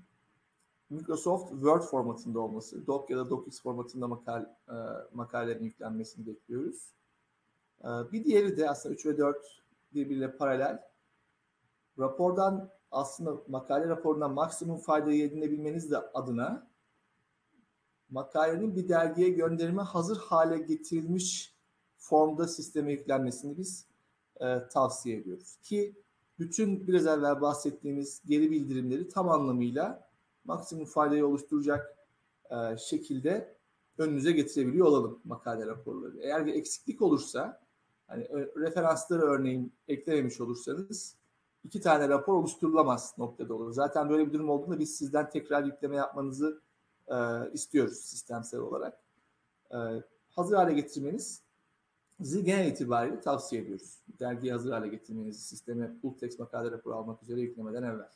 Microsoft Word formatında olması. Doc ya da DocX formatında makale, e, makalelerin yüklenmesini bekliyoruz. Bir diğeri de aslında üç ve dört birbiriyle paralel. Rapordan aslında makale raporundan maksimum faydayı edinebilmeniz de adına makalenin bir dergiye gönderime hazır hale getirilmiş formda sisteme yüklenmesini biz e, tavsiye ediyoruz. Ki bütün biraz evvel bahsettiğimiz geri bildirimleri tam anlamıyla maksimum faydayı oluşturacak e, şekilde önünüze getirebiliyor olalım makale raporları. Eğer bir eksiklik olursa, hani referansları örneğin eklememiş olursanız iki tane rapor oluşturulamaz noktada olur. Zaten böyle bir durum olduğunda biz sizden tekrar yükleme yapmanızı e, istiyoruz sistemsel olarak. E, hazır hale getirmenizi genel itibariyle tavsiye ediyoruz. Dergiyi hazır hale getirmenizi sisteme PoolText makale raporu almak üzere yüklemeden evvel.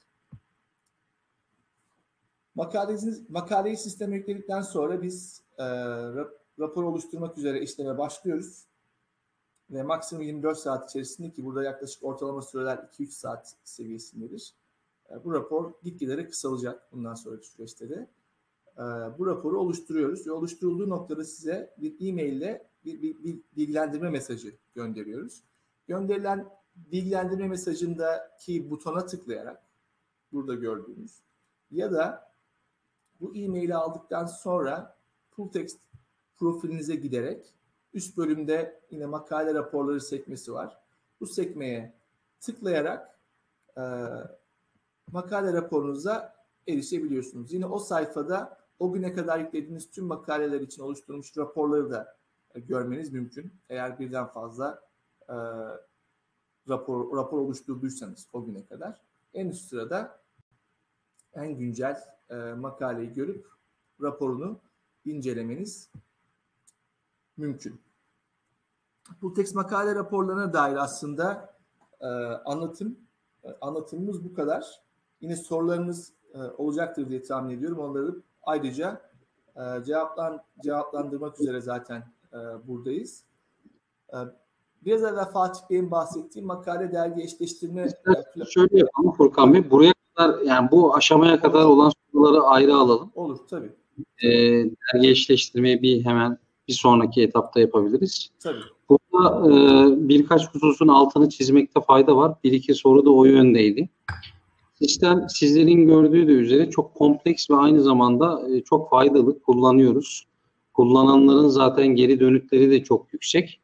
Makaleniz, makaleyi sisteme yükledikten sonra biz e, rapor oluşturmak üzere işleme başlıyoruz. Ve maksimum yirmi dört saat içerisinde ki burada yaklaşık ortalama süreler iki üç saat seviyesindedir. E, bu rapor gitgide kısalacak bundan sonraki süreçte de. E, bu raporu oluşturuyoruz ve oluşturulduğu noktada size bir e-mail ile bir, bir, bir bilgilendirme mesajı gönderiyoruz. Gönderilen bilgilendirme mesajındaki butona tıklayarak burada gördüğünüz ya da bu e-maili aldıktan sonra PoolText profilinize giderek üst bölümde yine makale raporları sekmesi var. Bu sekmeye tıklayarak e, makale raporunuza erişebiliyorsunuz. Yine o sayfada o güne kadar yüklediğiniz tüm makaleler için oluşturulmuş raporları da e, görmeniz mümkün. Eğer birden fazla e, rapor, rapor oluşturduysanız o güne kadar en üst sırada en güncel e, makaleyi görüp raporunu incelemeniz mümkün. PoolText makale raporlarına dair aslında e, anlatım e, anlatımımız bu kadar. Yine sorularınız e, olacaktır diye tahmin ediyorum. Onları ayrıca e, cevaplan, cevaplandırmak üzere zaten e, buradayız. E, biraz evvel Fatih Bey'in bahsettiği makale dergi eşleştirme... Şöyle yapalım Furkan Bey, buraya kadar yani bu aşamaya kadar olan soruları ayrı alalım. Olur tabii. E, dergi eşleştirmeyi bir hemen bir sonraki etapta yapabiliriz. Tabii. Burada e, birkaç hususun altını çizmekte fayda var. Bir iki soru da o yöndeydi. Sistem sizlerin gördüğü de üzere çok kompleks ve aynı zamanda e, çok faydalı, kullanıyoruz. Kullananların zaten geri dönütleri de çok yüksek.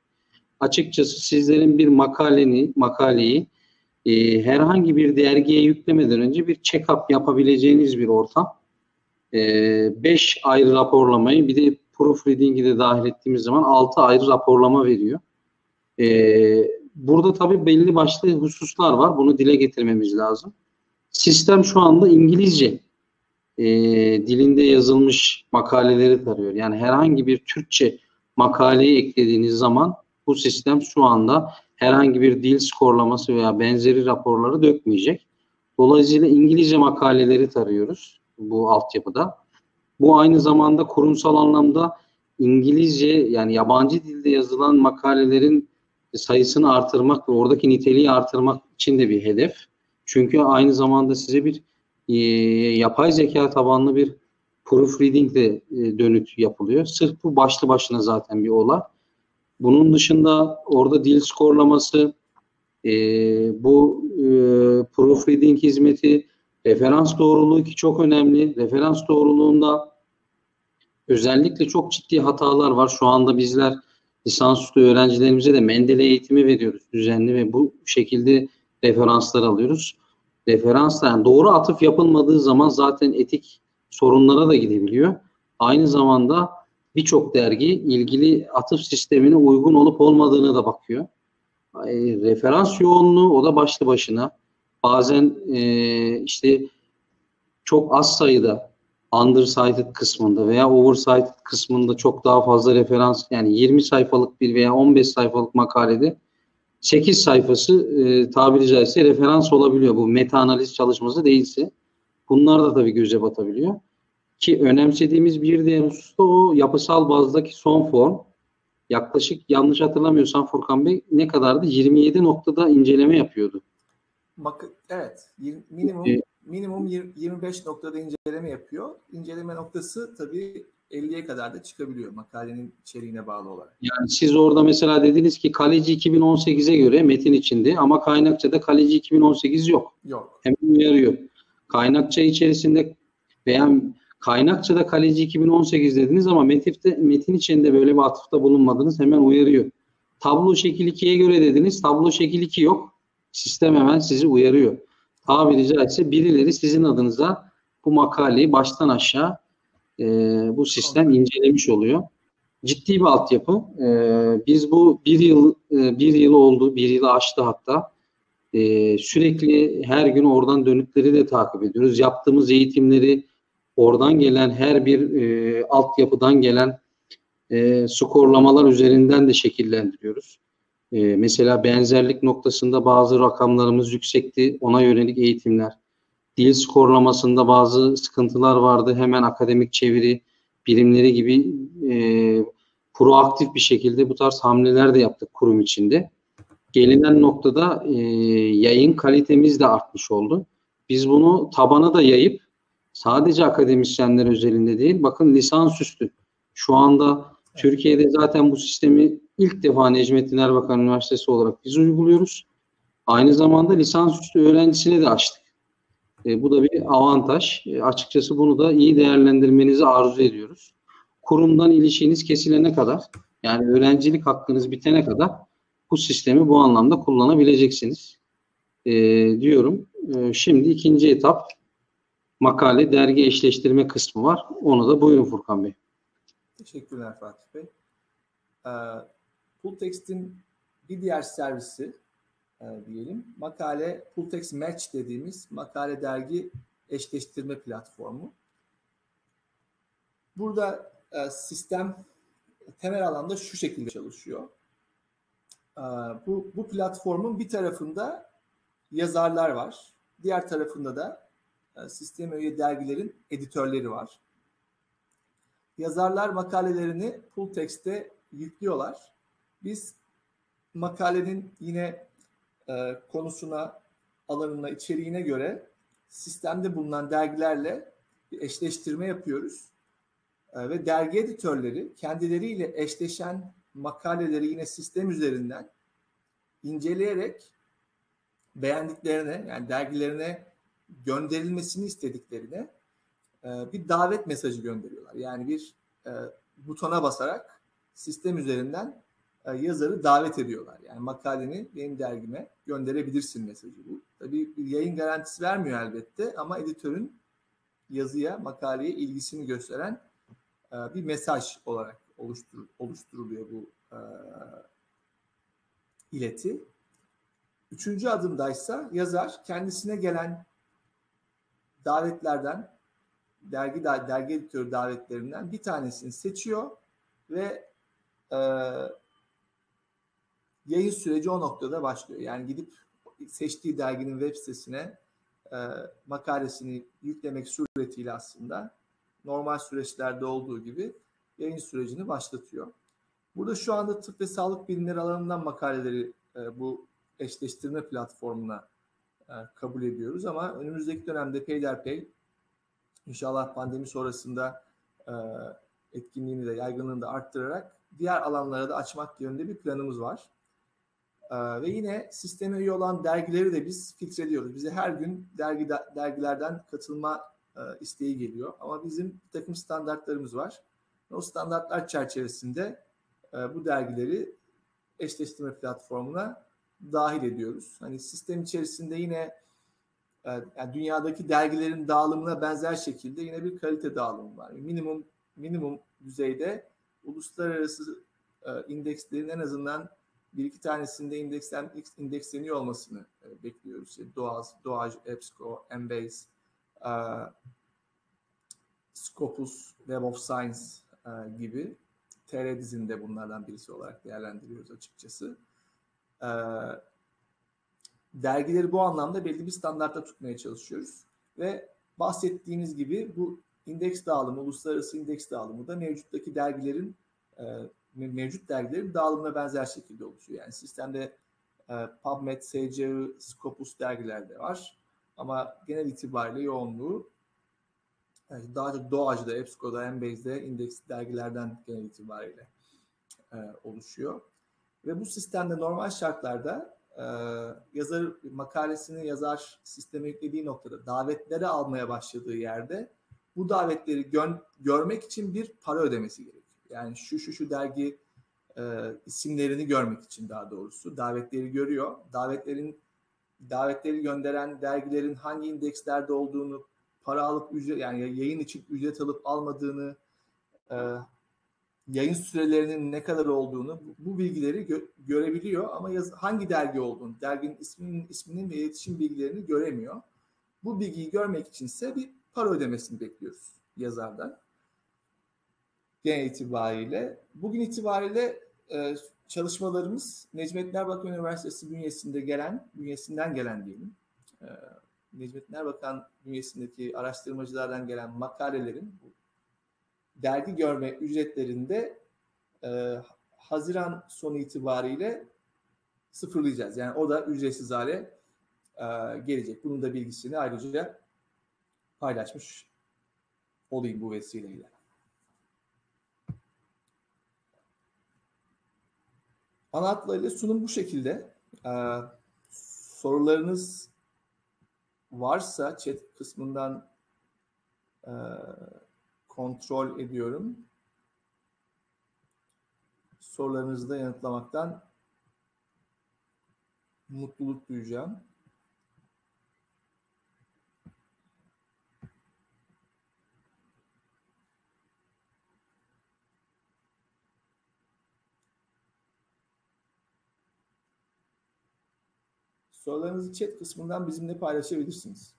Açıkçası sizlerin bir makaleni, makaleyi e, herhangi bir dergiye yüklemeden önce bir check-up yapabileceğiniz bir ortam. beş e, ayrı raporlamayı bir de proofreading'i de dahil ettiğimiz zaman altı ayrı raporlama veriyor. Ee, burada tabii belli başlı hususlar var. Bunu dile getirmemiz lazım. Sistem şu anda İngilizce e, dilinde yazılmış makaleleri tarıyor. Yani herhangi bir Türkçe makaleyi eklediğiniz zaman bu sistem şu anda herhangi bir dil skorlaması veya benzeri raporları dökmeyecek. Dolayısıyla İngilizce makaleleri tarıyoruz bu altyapıda. Bu aynı zamanda kurumsal anlamda İngilizce, yani yabancı dilde yazılan makalelerin sayısını artırmak ve oradaki niteliği artırmak için de bir hedef. Çünkü aynı zamanda size bir e, yapay zeka tabanlı bir proofreading de e, dönüt yapılıyor. Sırf bu başlı başına zaten bir olay. Bunun dışında orada dil skorlaması, e, bu e, proofreading hizmeti, referans doğruluğu ki çok önemli. Referans doğruluğunda özellikle çok ciddi hatalar var. Şu anda bizler lisansüstü öğrencilerimize de Mendeley eğitimi veriyoruz düzenli ve bu şekilde referanslar alıyoruz. Referanslar, yani doğru atıf yapılmadığı zaman zaten etik sorunlara da gidebiliyor. Aynı zamanda birçok dergi ilgili atıf sistemine uygun olup olmadığına da bakıyor. E, referans yoğunluğu o da başlı başına. Bazen e, işte çok az sayıda undersighted kısmında veya oversighted kısmında çok daha fazla referans, yani yirmi sayfalık bir veya on beş sayfalık makalede sekiz sayfası e, tabiri caizse referans olabiliyor. Bu meta analiz çalışması değilse. Bunlar da tabii göze batabiliyor. Ki önemsediğimiz bir diğer husus da o yapısal bazdaki son form. Yaklaşık, yanlış hatırlamıyorsam Furkan Bey, ne kadardı? yirmi yedi noktada inceleme yapıyordu. Bak, evet. Minimum ee, minimum yirmi beş noktada inceleme yapıyor. İnceleme noktası tabii elliye kadar da çıkabiliyor makalenin içeriğine bağlı olarak. Yani siz orada mesela dediniz ki Kaleci iki bin on sekize göre metin içinde ama kaynakçada Kaleci iki bin on sekiz yok. Yok. Hemen uyarıyor. Kaynakça içerisinde veya kaynakçada Kaleci iki bin on sekiz dediniz ama metifte, metin içinde böyle bir atıfta bulunmadınız, hemen uyarıyor. Tablo şekil ikiye göre dediniz, tablo şekil iki yok. Sistem hemen sizi uyarıyor. Tabiri caizse birileri sizin adınıza bu makaleyi baştan aşağı e, bu sistem incelemiş oluyor. Ciddi bir altyapı. E, biz bu bir yıl e, bir yıl oldu, bir yılı aştı hatta. Ee, sürekli her gün oradan dönükleri de takip ediyoruz. Yaptığımız eğitimleri, oradan gelen her bir e, altyapıdan gelen e, skorlamalar üzerinden de şekillendiriyoruz. E, mesela benzerlik noktasında bazı rakamlarımız yüksekti, ona yönelik eğitimler. Dil skorlamasında bazı sıkıntılar vardı. Hemen akademik çeviri birimleri gibi e, proaktif bir şekilde bu tarz hamleler de yaptık kurum içinde. Gelinen noktada e, yayın kalitemiz de artmış oldu. Biz bunu tabana da yayıp sadece akademisyenler özelinde değil, bakın lisansüstü. Şu anda Türkiye'de zaten bu sistemi ilk defa Necmettin Erbakan Üniversitesi olarak biz uyguluyoruz. Aynı zamanda lisansüstü öğrencisine de açtık. E, bu da bir avantaj. E, açıkçası bunu da iyi değerlendirmenizi arzu ediyoruz. Kurumdan ilişkiniz kesilene kadar, yani öğrencilik hakkınız bitene kadar bu sistemi bu anlamda kullanabileceksiniz e, diyorum. E, şimdi ikinci etap makale dergi eşleştirme kısmı var. Onu da buyurun Furkan Bey. Teşekkürler Fatih Bey. E, PoolText'in bir diğer servisi e, diyelim. Makale PoolText Match dediğimiz makale dergi eşleştirme platformu. Burada e, sistem temel alanda şu şekilde çalışıyor. Bu, bu platformun bir tarafında yazarlar var. Diğer tarafında da sisteme üye dergilerin editörleri var. Yazarlar makalelerini PoolText'e yüklüyorlar. Biz makalenin yine e, konusuna, alanına, içeriğine göre sistemde bulunan dergilerle bir eşleştirme yapıyoruz. E, ve dergi editörleri kendileriyle eşleşen makaleleri yine sistem üzerinden inceleyerek beğendiklerine, yani dergilerine gönderilmesini istediklerine bir davet mesajı gönderiyorlar. Yani bir butona basarak sistem üzerinden yazarı davet ediyorlar. Yani makaleni benim dergime gönderebilirsin mesajı bu. Tabii bir yayın garantisi vermiyor elbette ama editörün yazıya, makaleye ilgisini gösteren bir mesaj olarak Oluştur, oluşturuluyor bu e, ileti. Üçüncü adımdaysa yazar kendisine gelen davetlerden, dergi dergi editörü davetlerinden bir tanesini seçiyor ve e, yayın süreci o noktada başlıyor. Yani gidip seçtiği derginin web sitesine e, e, makalesini yüklemek suretiyle aslında normal süreçlerde olduğu gibi yayın sürecini başlatıyor. Burada şu anda tıp ve sağlık bilimleri alanından makaleleri e, bu eşleştirme platformuna e, kabul ediyoruz ama önümüzdeki dönemde peyderpey inşallah pandemi sonrasında e, etkinliğini de yaygınlığını da arttırarak diğer alanlara da açmak yönünde bir planımız var. Ee, ve yine sisteme üye olan dergileri de biz filtreliyoruz. Bize her gün dergi dergilerden katılma e, isteği geliyor. Ama bizim bir takım standartlarımız var. O standartlar çerçevesinde e, bu dergileri eşleştirme platformuna dahil ediyoruz. Hani sistem içerisinde yine e, yani dünyadaki dergilerin dağılımına benzer şekilde yine bir kalite dağılımı var. Minimum minimum düzeyde uluslararası e, indekslerin en azından bir iki tanesinde indekslen, indeksleniyor olmasını e, bekliyoruz. İşte DOAJ, DOAJ, EBSCO, Embase, e, Scopus, Web of Science e, gibi. T R dizin de bunlardan birisi olarak değerlendiriyoruz açıkçası. E, dergileri bu anlamda belli bir standartta tutmaya çalışıyoruz. Ve bahsettiğimiz gibi bu indeks dağılımı, uluslararası indeks dağılımı da mevcuttaki dergilerin e, mevcut dergilerin dağılımına benzer şekilde oluşuyor. Yani sistemde e, PubMed, SAGE, Scopus dergiler de var. Ama genel itibariyle yoğunluğu yani daha çok DOAJ'da, EBSCO'da, Embase'de indeksli dergilerden genel itibariyle e, oluşuyor. Ve bu sistemde normal şartlarda e, yazar makalesini yazar sisteme yüklediği noktada davetleri almaya başladığı yerde bu davetleri gö- görmek için bir para ödemesi gerekiyor. Yani şu şu şu dergi e, isimlerini görmek için daha doğrusu davetleri görüyor. Davetlerin davetleri gönderen dergilerin hangi indekslerde olduğunu, para alıp ücret yani yayın için ücret alıp almadığını, e, yayın sürelerinin ne kadar olduğunu bu, bu bilgileri gö görebiliyor ama yaz, hangi dergi olduğunu, derginin isminin isminin ve iletişim bilgilerini göremiyor. Bu bilgiyi görmek içinse bir para ödemesini bekliyoruz yazardan. Genel itibariyle. Bugün itibariyle e, çalışmalarımız Necmettin Erbakan Üniversitesi bünyesinde gelen, bünyesinden gelen diyelim. E, Necmettin Erbakan bünyesindeki araştırmacılardan gelen makalelerin dergi görme ücretlerinde e, Haziran sonu itibariyle sıfırlayacağız. Yani o da ücretsiz hale e, gelecek. Bunun da bilgisini ayrıca paylaşmış olayım bu vesileyle. Ana hatlarıyla sunum bu şekilde. Ee, sorularınız varsa chat kısmından e, kontrol ediyorum. Sorularınızı da yanıtlamaktan mutluluk duyacağım. Sorularınızı chat kısmından bizimle paylaşabilirsiniz.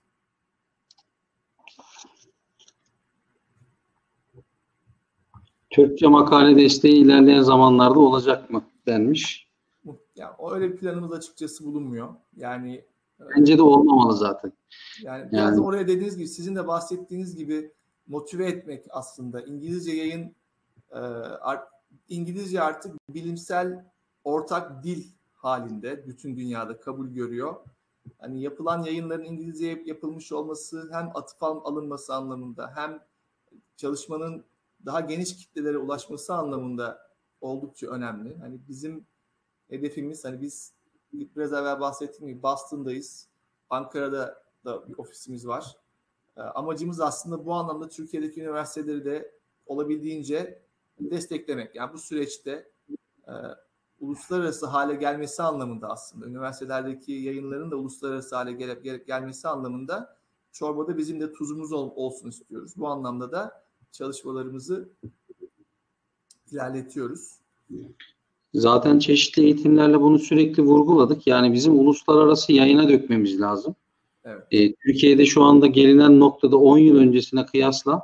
Türkçe makale desteği ilerleyen zamanlarda olacak mı denmiş. Ya, öyle bir planımız açıkçası bulunmuyor. Yani bence de olmamalı zaten. Yani biraz yani. Oraya dediğiniz gibi, sizin de bahsettiğiniz gibi motive etmek aslında. İngilizce yayın, İngilizce artık bilimsel ortak dil halinde bütün dünyada kabul görüyor. Hani yapılan yayınların İngilizceye yapılmış olması hem atıf alınması anlamında hem çalışmanın daha geniş kitlelere ulaşması anlamında oldukça önemli. Hani bizim hedefimiz, hani biz biraz evvel bahsettiğim gibi Boston'dayız. Ankara'da da bir ofisimiz var. Amacımız aslında bu anlamda Türkiye'deki üniversiteleri de olabildiğince desteklemek. Yani bu süreçte uluslararası hale gelmesi anlamında aslında üniversitelerdeki yayınların da uluslararası hale gelip, gelip gelmesi anlamında çorbada bizim de tuzumuz ol, olsun istiyoruz. Bu anlamda da çalışmalarımızı ilerletiyoruz. Zaten çeşitli eğitimlerle bunu sürekli vurguladık. Yani bizim uluslararası yayına dökmemiz lazım. Evet. E, Türkiye'de şu anda gelinen noktada on yıl öncesine kıyasla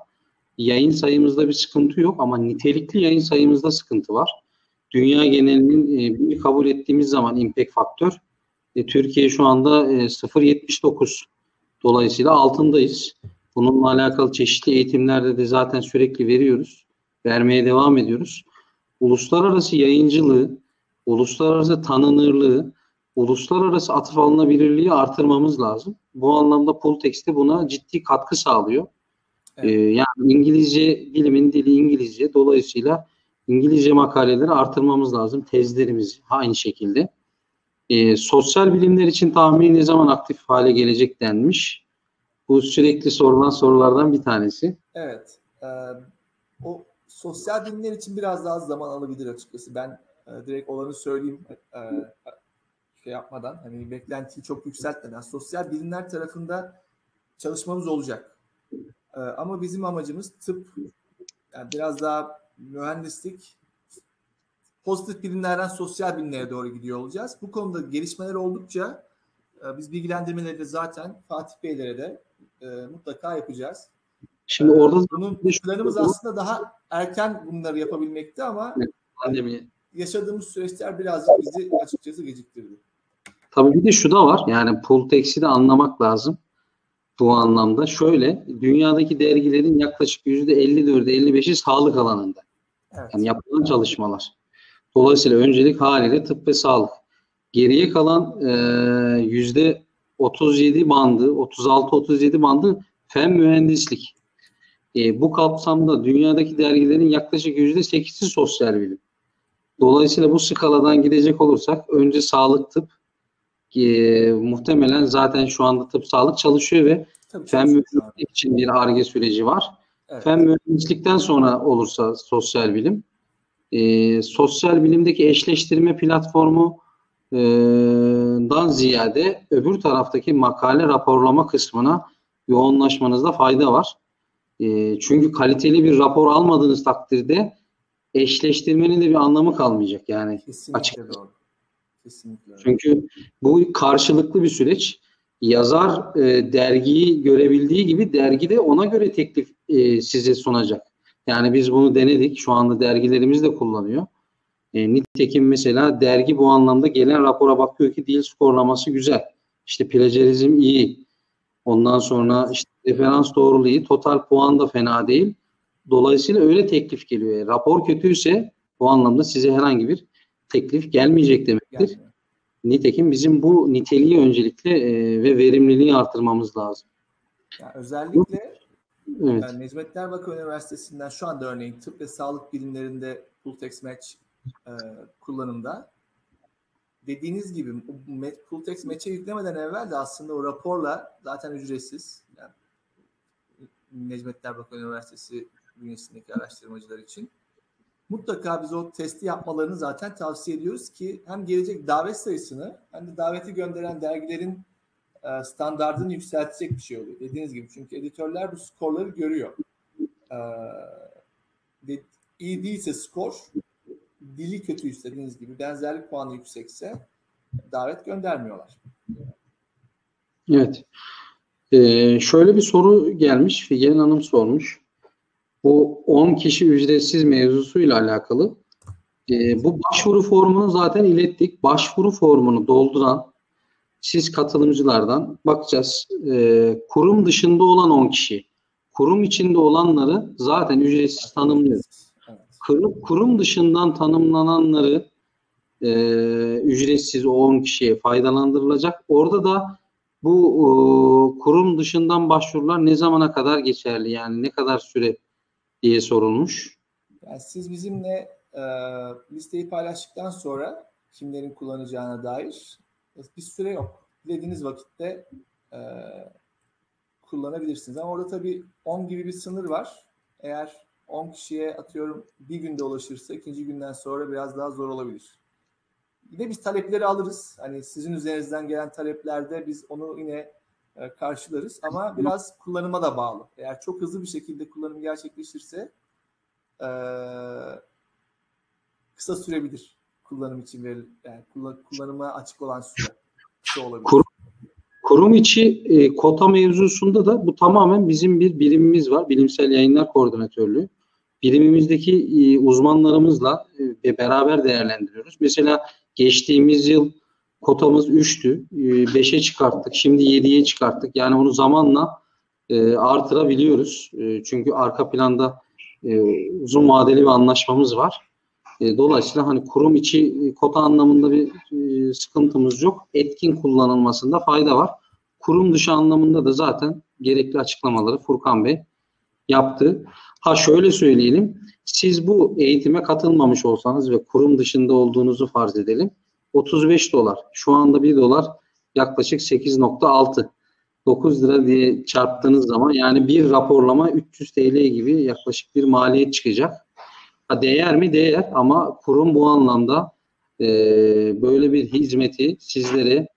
yayın sayımızda bir sıkıntı yok ama nitelikli yayın sayımızda sıkıntı var. Dünya genelinin e, kabul ettiğimiz zaman impact faktör e, Türkiye şu anda e, sıfır nokta yetmiş dokuz Dolayısıyla altındayız. Bununla alakalı çeşitli eğitimlerde de zaten sürekli veriyoruz. Vermeye devam ediyoruz. Uluslararası yayıncılığı, uluslararası tanınırlığı, uluslararası atıf alınabilirliği artırmamız lazım. Bu anlamda PoolText de buna ciddi katkı sağlıyor. Evet. Ee, yani İngilizce, dilimin dili İngilizce. Dolayısıyla İngilizce makaleleri artırmamız lazım. Tezlerimiz aynı şekilde. Ee, sosyal bilimler için tahmini ne zaman aktif hale gelecek denmiş. Bu sürekli sorulan sorulardan bir tanesi. Evet. E, o sosyal bilimler için biraz daha zaman alabilir açıkçası. Ben e, direkt olanı söyleyeyim. E, şey yapmadan, hani beklentiyi çok yükseltmeden. Sosyal bilimler tarafında çalışmamız olacak. E, ama bizim amacımız tıp, yani biraz daha mühendislik, pozitif bilimlerden sosyal bilimlere doğru gidiyor olacağız. Bu konuda gelişmeler oldukça e, biz bilgilendirmeleri de zaten Fatih Beylere de e, mutlaka yapacağız. Şimdi orada e, bunun planımız aslında daha erken bunları yapabilmekti ama pandemi yaşadığımız süreçler birazcık bizi açıkçası geciktirdi. Tabii bir de şu da var. Yani PoolText'i de anlamak lazım bu anlamda. Şöyle, dünyadaki dergilerin yaklaşık yüzde elli dördü elli beşi sağlık alanında. Evet. Yani yapılan çalışmalar. Dolayısıyla öncelik haliyle tıp ve sağlık. Geriye kalan e, yüzde otuz yedi bandı, otuz altı otuz yedi bandı fen mühendislik. E, bu kapsamda dünyadaki dergilerin yaklaşık yüzde sekizi sosyal bilim. Dolayısıyla bu skaladan gidecek olursak önce sağlık, tıp, e, muhtemelen zaten şu anda tıp sağlık çalışıyor ve tabii fen mühendislik için bir Ar-Ge süreci var. Evet. Fen mühendislikten sonra olursa sosyal bilim. E, sosyal bilimdeki eşleştirme platformundan e, ziyade öbür taraftaki makale raporlama kısmına yoğunlaşmanızda fayda var. E, çünkü kaliteli bir rapor almadığınız takdirde eşleştirmenin de bir anlamı kalmayacak yani. Kesinlikle doğru. Kesinlikle. Çünkü bu karşılıklı bir süreç. Yazar e, dergiyi görebildiği gibi dergi de ona göre teklif e, size sunacak. Yani biz bunu denedik. Şu anda dergilerimiz de kullanıyor. E, nitekim mesela dergi bu anlamda gelen rapora bakıyor ki dil skorlaması güzel. İşte plagiarizm iyi. Ondan sonra işte referans doğruluğu iyi. Total puan da fena değil. Dolayısıyla öyle teklif geliyor. E, rapor kötüyse bu anlamda size herhangi bir teklif gelmeyecek demektir. Gerçekten. Nitekim bizim bu niteliği öncelikle e, ve verimliliği artırmamız lazım. Yani özellikle evet. Yani Necmettin Erbakan Üniversitesi'nden şu anda örneğin tıp ve sağlık bilimlerinde PoolText Match e, kullanımda. Dediğiniz gibi PoolText Match'e yüklemeden evvel de aslında o raporla zaten ücretsiz. Yani Necmettin Erbakan Üniversitesi bünyesindeki araştırmacılar için. Mutlaka biz o testi yapmalarını zaten tavsiye ediyoruz ki hem gelecek davet sayısını hem de daveti gönderen dergilerin standardını yükseltecek bir şey oluyor. Dediğiniz gibi çünkü editörler bu skorları görüyor. İyi değilse skor, dili kötüyse dediğiniz gibi benzerlik puanı yüksekse davet göndermiyorlar. Evet. Ee, şöyle bir soru gelmiş. Figen Hanım sormuş. Bu on kişi ücretsiz mevzusuyla alakalı. Ee, bu başvuru formunu zaten ilettik. Başvuru formunu dolduran siz katılımcılardan bakacağız. Ee, kurum dışında olan on kişi. Kurum içinde olanları zaten ücretsiz tanımlıyoruz. Kurum, kurum dışından tanımlananları e, ücretsiz o on kişiye faydalandırılacak. Orada da bu e, kurum dışından başvurular ne zamana kadar geçerli? Yani ne kadar süre diye sorulmuş. Yani siz bizimle e, listeyi paylaştıktan sonra kimlerin kullanacağına dair bir süre yok. Dilediğiniz vakitte e, kullanabilirsiniz. Ama orada tabii on gibi bir sınır var. Eğer on kişiye atıyorum bir günde ulaşırsa ikinci günden sonra biraz daha zor olabilir. Yine biz talepleri alırız. Hani sizin üzerinizden gelen taleplerde biz onu yine karşılarız ama biraz kullanıma da bağlı. Eğer çok hızlı bir şekilde kullanım gerçekleşirse ee, kısa sürebilir kullanım için verilir. Yani kullanıma açık olan süre kısa olabilir. Kurum, kurum içi e, kota mevzusunda da bu tamamen bizim bir birimimiz var. Bilimsel Yayınlar Koordinatörlüğü. Birimimizdeki e, uzmanlarımızla e, beraber değerlendiriyoruz. Mesela geçtiğimiz yıl kotamız üçtü. beşe çıkarttık. Şimdi yediye çıkarttık. Yani onu zamanla e, artırabiliyoruz. E, çünkü arka planda e, uzun vadeli bir anlaşmamız var. E, dolayısıyla hani kurum içi kota anlamında bir e, sıkıntımız yok. Etkin kullanılmasında fayda var. Kurum dışı anlamında da zaten gerekli açıklamaları Furkan Bey yaptı. Ha şöyle söyleyelim. Siz bu eğitime katılmamış olsanız ve kurum dışında olduğunuzu farz edelim. otuz beş dolar. Şu anda bir dolar yaklaşık sekiz nokta altı. dokuz lira diye çarptığınız zaman yani bir raporlama üç yüz TL gibi yaklaşık bir maliyet çıkacak. Ha, değer mi? Değer. Ama kurum bu anlamda e, böyle bir hizmeti sizlere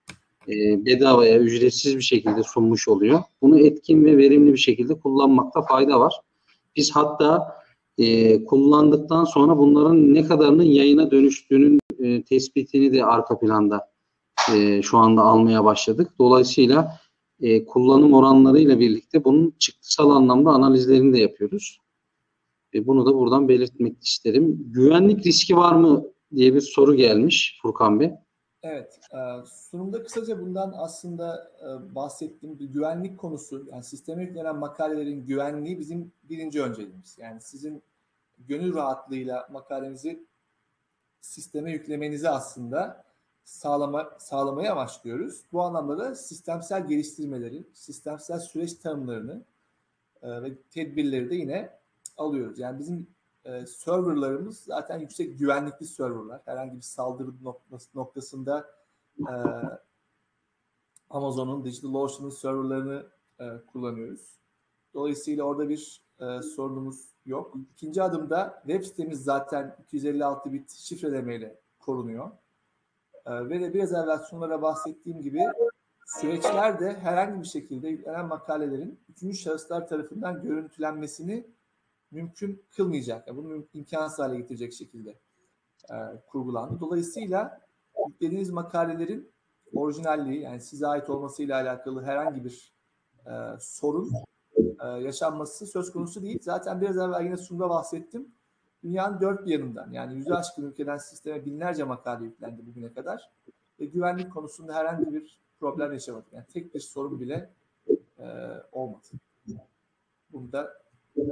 e, bedavaya, ücretsiz bir şekilde sunmuş oluyor. Bunu etkin ve verimli bir şekilde kullanmakta fayda var. Biz hatta e, kullandıktan sonra bunların ne kadarının yayına dönüştüğünün e, tespitini de arka planda e, şu anda almaya başladık. Dolayısıyla e, kullanım oranlarıyla birlikte bunun çıktısal anlamda analizlerini de yapıyoruz. E, bunu da buradan belirtmek isterim. Güvenlik riski var mı diye bir soru gelmiş Furkan Bey. Evet, sunumda kısaca bundan aslında bahsettiğim bir güvenlik konusu, yani sisteme yüklenen makalelerin güvenliği bizim birinci önceliğimiz. Yani sizin gönül rahatlığıyla makalenizi sisteme yüklemenizi aslında sağlama, sağlamayı amaçlıyoruz. Bu anlamda da sistemsel geliştirmeleri, sistemsel süreç tanımlarını ve tedbirleri de yine alıyoruz. Yani bizim Ee, serverlarımız zaten yüksek güvenlikli serverlar. Herhangi bir saldırı noktası, noktasında e, Amazon'un, DigitalOcean'ın serverlarını e, kullanıyoruz. Dolayısıyla orada bir e, sorunumuz yok. İkinci adımda web sitemiz zaten iki yüz elli altı bit şifrelemeyle korunuyor. E, ve de biraz evvel sunumlara bahsettiğim gibi süreçler de herhangi bir şekilde yüklenen makalelerin üçüncü şahıslar tarafından görüntülenmesini mümkün kılmayacak. Yani bunu imkansız hale getirecek şekilde e, kurgulandı. Dolayısıyla yüklediğiniz makalelerin orijinalliği, yani size ait olmasıyla alakalı herhangi bir e, sorun e, yaşanması söz konusu değil. Zaten biraz evvel yine sunumda bahsettim. Dünyanın dört bir yanından, yani yüzü aşkın ülkeden sisteme binlerce makale yüklendi bugüne kadar. Ve güvenlik konusunda herhangi bir problem yaşamadık. Yani tek bir sorun bile e, olmadı. Bunu da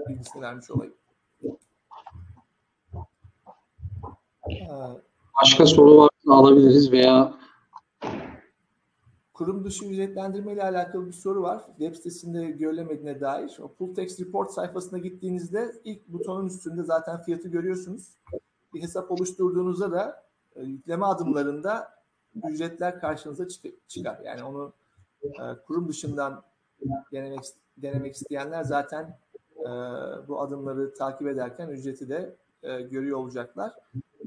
bilgisini vermiş olayım. Başka soru varsa alabiliriz veya kurum dışı ücretlendirme ile alakalı bir soru var. Web sitesinde görülemediğine dair. O PoolText Report sayfasına gittiğinizde ilk butonun üstünde zaten fiyatı görüyorsunuz. Bir hesap oluşturduğunuzda da yükleme adımlarında ücretler karşınıza çıkar. Yani onu kurum dışından denemek, denemek isteyenler zaten Ee, bu adımları takip ederken ücreti de e, görüyor olacaklar.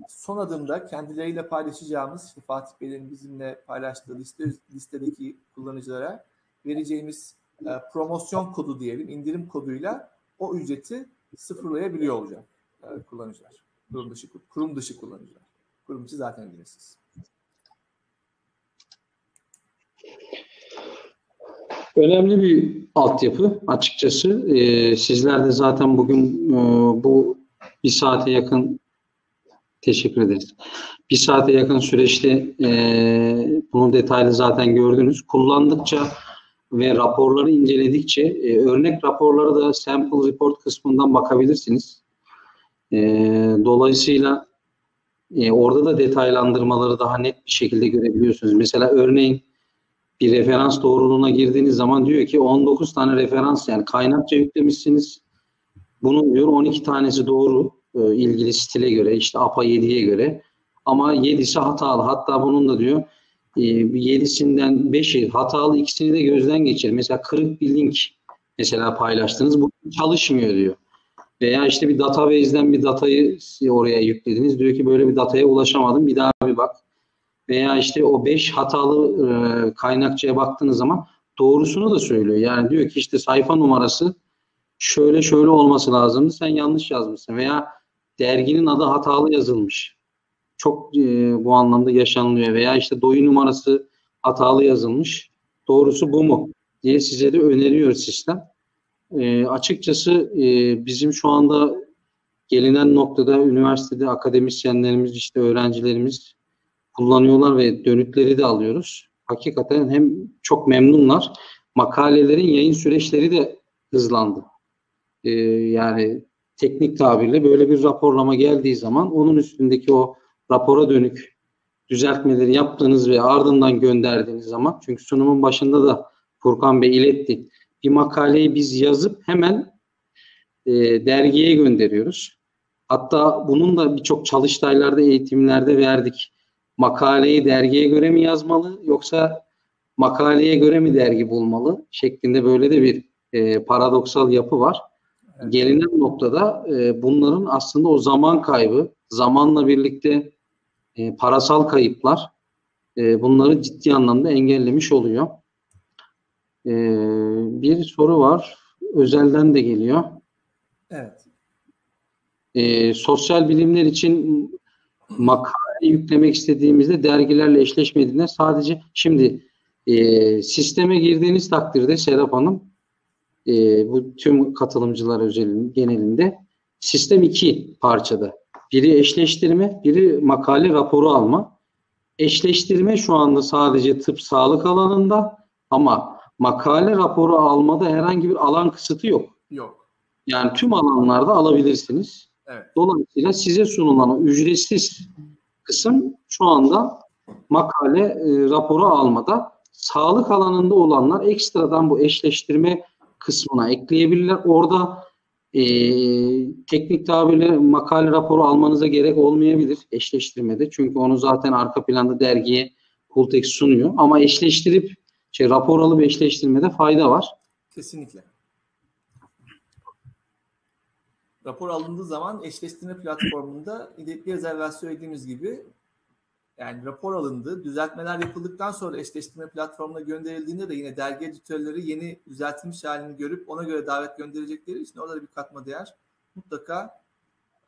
Son adımda kendileriyle paylaşacağımız, işte Fatih Bey'in bizimle paylaştığı liste, listedeki kullanıcılara vereceğimiz e, promosyon kodu diyelim, indirim koduyla o ücreti sıfırlayabiliyor olacak e, kullanıcılar. Kurum dışı, kurum dışı kullanıcılar. Kurum dışı zaten ücretsiz. Önemli bir altyapı açıkçası. Ee, sizler de zaten bugün e, bu bir saate yakın, teşekkür ederiz, bir saate yakın süreçte e, bunu detaylı zaten gördünüz. Kullandıkça ve raporları inceledikçe e, örnek raporları da sample report kısmından bakabilirsiniz. E, dolayısıyla e, orada da detaylandırmaları daha net bir şekilde görebiliyorsunuz. Mesela örneğin bir referans doğruluğuna girdiğiniz zaman diyor ki on dokuz tane referans, yani kaynakça yüklemişsiniz. Bunun diyor on iki tanesi doğru e, ilgili stile göre, işte A P A yediye göre, ama yedisi hatalı. Hatta bunun da diyor e, yedisinden beşi hatalı, ikisini de gözden geçir. Mesela kırık bir link mesela paylaştınız, bu çalışmıyor diyor. Veya işte bir database'den bir datayı oraya yüklediniz, diyor ki böyle bir dataya ulaşamadım, bir daha bir bak. Veya işte o beş hatalı e, kaynakçaya baktığınız zaman doğrusunu da söylüyor. Yani diyor ki işte sayfa numarası şöyle şöyle olması lazımdı, sen yanlış yazmışsın. Veya derginin adı hatalı yazılmış. Çok e, bu anlamda yaşanılıyor. Veya işte doyu numarası hatalı yazılmış. Doğrusu bu mu diye size de öneriyor sistem. E, açıkçası e, bizim şu anda gelinen noktada üniversitede akademisyenlerimiz, işte öğrencilerimiz kullanıyorlar ve dönütleri de alıyoruz. Hakikaten hem çok memnunlar. Makalelerin yayın süreçleri de hızlandı. Ee, yani teknik tabirle böyle bir raporlama geldiği zaman onun üstündeki o rapora dönük düzeltmeleri yaptığınız ve ardından gönderdiğiniz zaman, çünkü sunumun başında da Furkan Bey iletti. Bir makaleyi biz yazıp hemen e, dergiye gönderiyoruz. Hatta bunun da birçok çalıştaylarda, eğitimlerde verdik. Makaleyi dergiye göre mi yazmalı yoksa makaleye göre mi dergi bulmalı şeklinde böyle de bir e, paradoksal yapı var. Evet. Gelinen noktada e, bunların aslında o zaman kaybı, zamanla birlikte e, parasal kayıplar e, bunları ciddi anlamda engellemiş oluyor. E, bir soru var. Özelden de geliyor. Evet. E, sosyal bilimler için makale yüklemek istediğimizde dergilerle eşleşmediğinde sadece şimdi e, sisteme girdiğiniz takdirde Serap Hanım, e, bu tüm katılımcılar özelinde, genelinde sistem iki parçada. Biri eşleştirme, biri makale raporu alma. Eşleştirme şu anda sadece tıp sağlık alanında ama makale raporu almada herhangi bir alan kısıtı yok. Yok. Yani tüm alanlarda alabilirsiniz. Evet. Dolayısıyla size sunulan o ücretsiz kısım şu anda makale e, raporu almada. Sağlık alanında olanlar ekstradan bu eşleştirme kısmına ekleyebilirler. Orada e, teknik tabirle makale raporu almanıza gerek olmayabilir eşleştirmede. Çünkü onu zaten arka planda dergiye PoolText sunuyor. Ama eşleştirip şey, rapor alıp eşleştirmede fayda var. Kesinlikle. Rapor alındığı zaman eşleştirme platformunda biraz evvel söylediğimiz gibi, yani rapor alındı, düzeltmeler yapıldıktan sonra eşleştirme platformuna gönderildiğinde de yine dergi editörleri yeni düzeltilmiş halini görüp ona göre davet gönderecekleri için orada bir katma değer mutlaka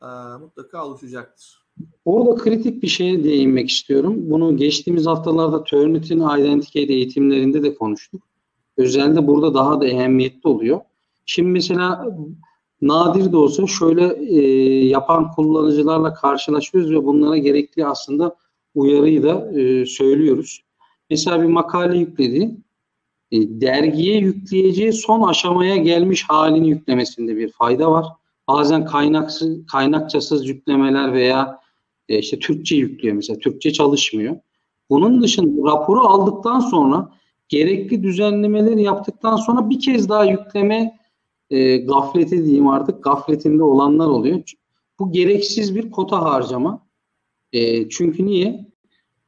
e, mutlaka oluşacaktır. Orada kritik bir şeye değinmek istiyorum. Bunu geçtiğimiz haftalarda Turnitin, iThenticate eğitimlerinde de konuştuk. Özellikle burada daha da ehemmiyetli oluyor. Şimdi mesela nadir de olsa şöyle e, yapan kullanıcılarla karşılaşıyoruz ve bunlara gerekli aslında uyarıyı da e, söylüyoruz. Mesela bir makale yükledi. E, dergiye yükleyeceği son aşamaya gelmiş halini yüklemesinde bir fayda var. Bazen kaynaksız, kaynakçasız yüklemeler veya e, işte Türkçe yüklüyor mesela. Türkçe çalışmıyor. Bunun dışında raporu aldıktan sonra gerekli düzenlemeleri yaptıktan sonra bir kez daha yükleme E, gafleti diyeyim artık, gafletinde olanlar oluyor. Bu gereksiz bir kota harcama. E, çünkü niye?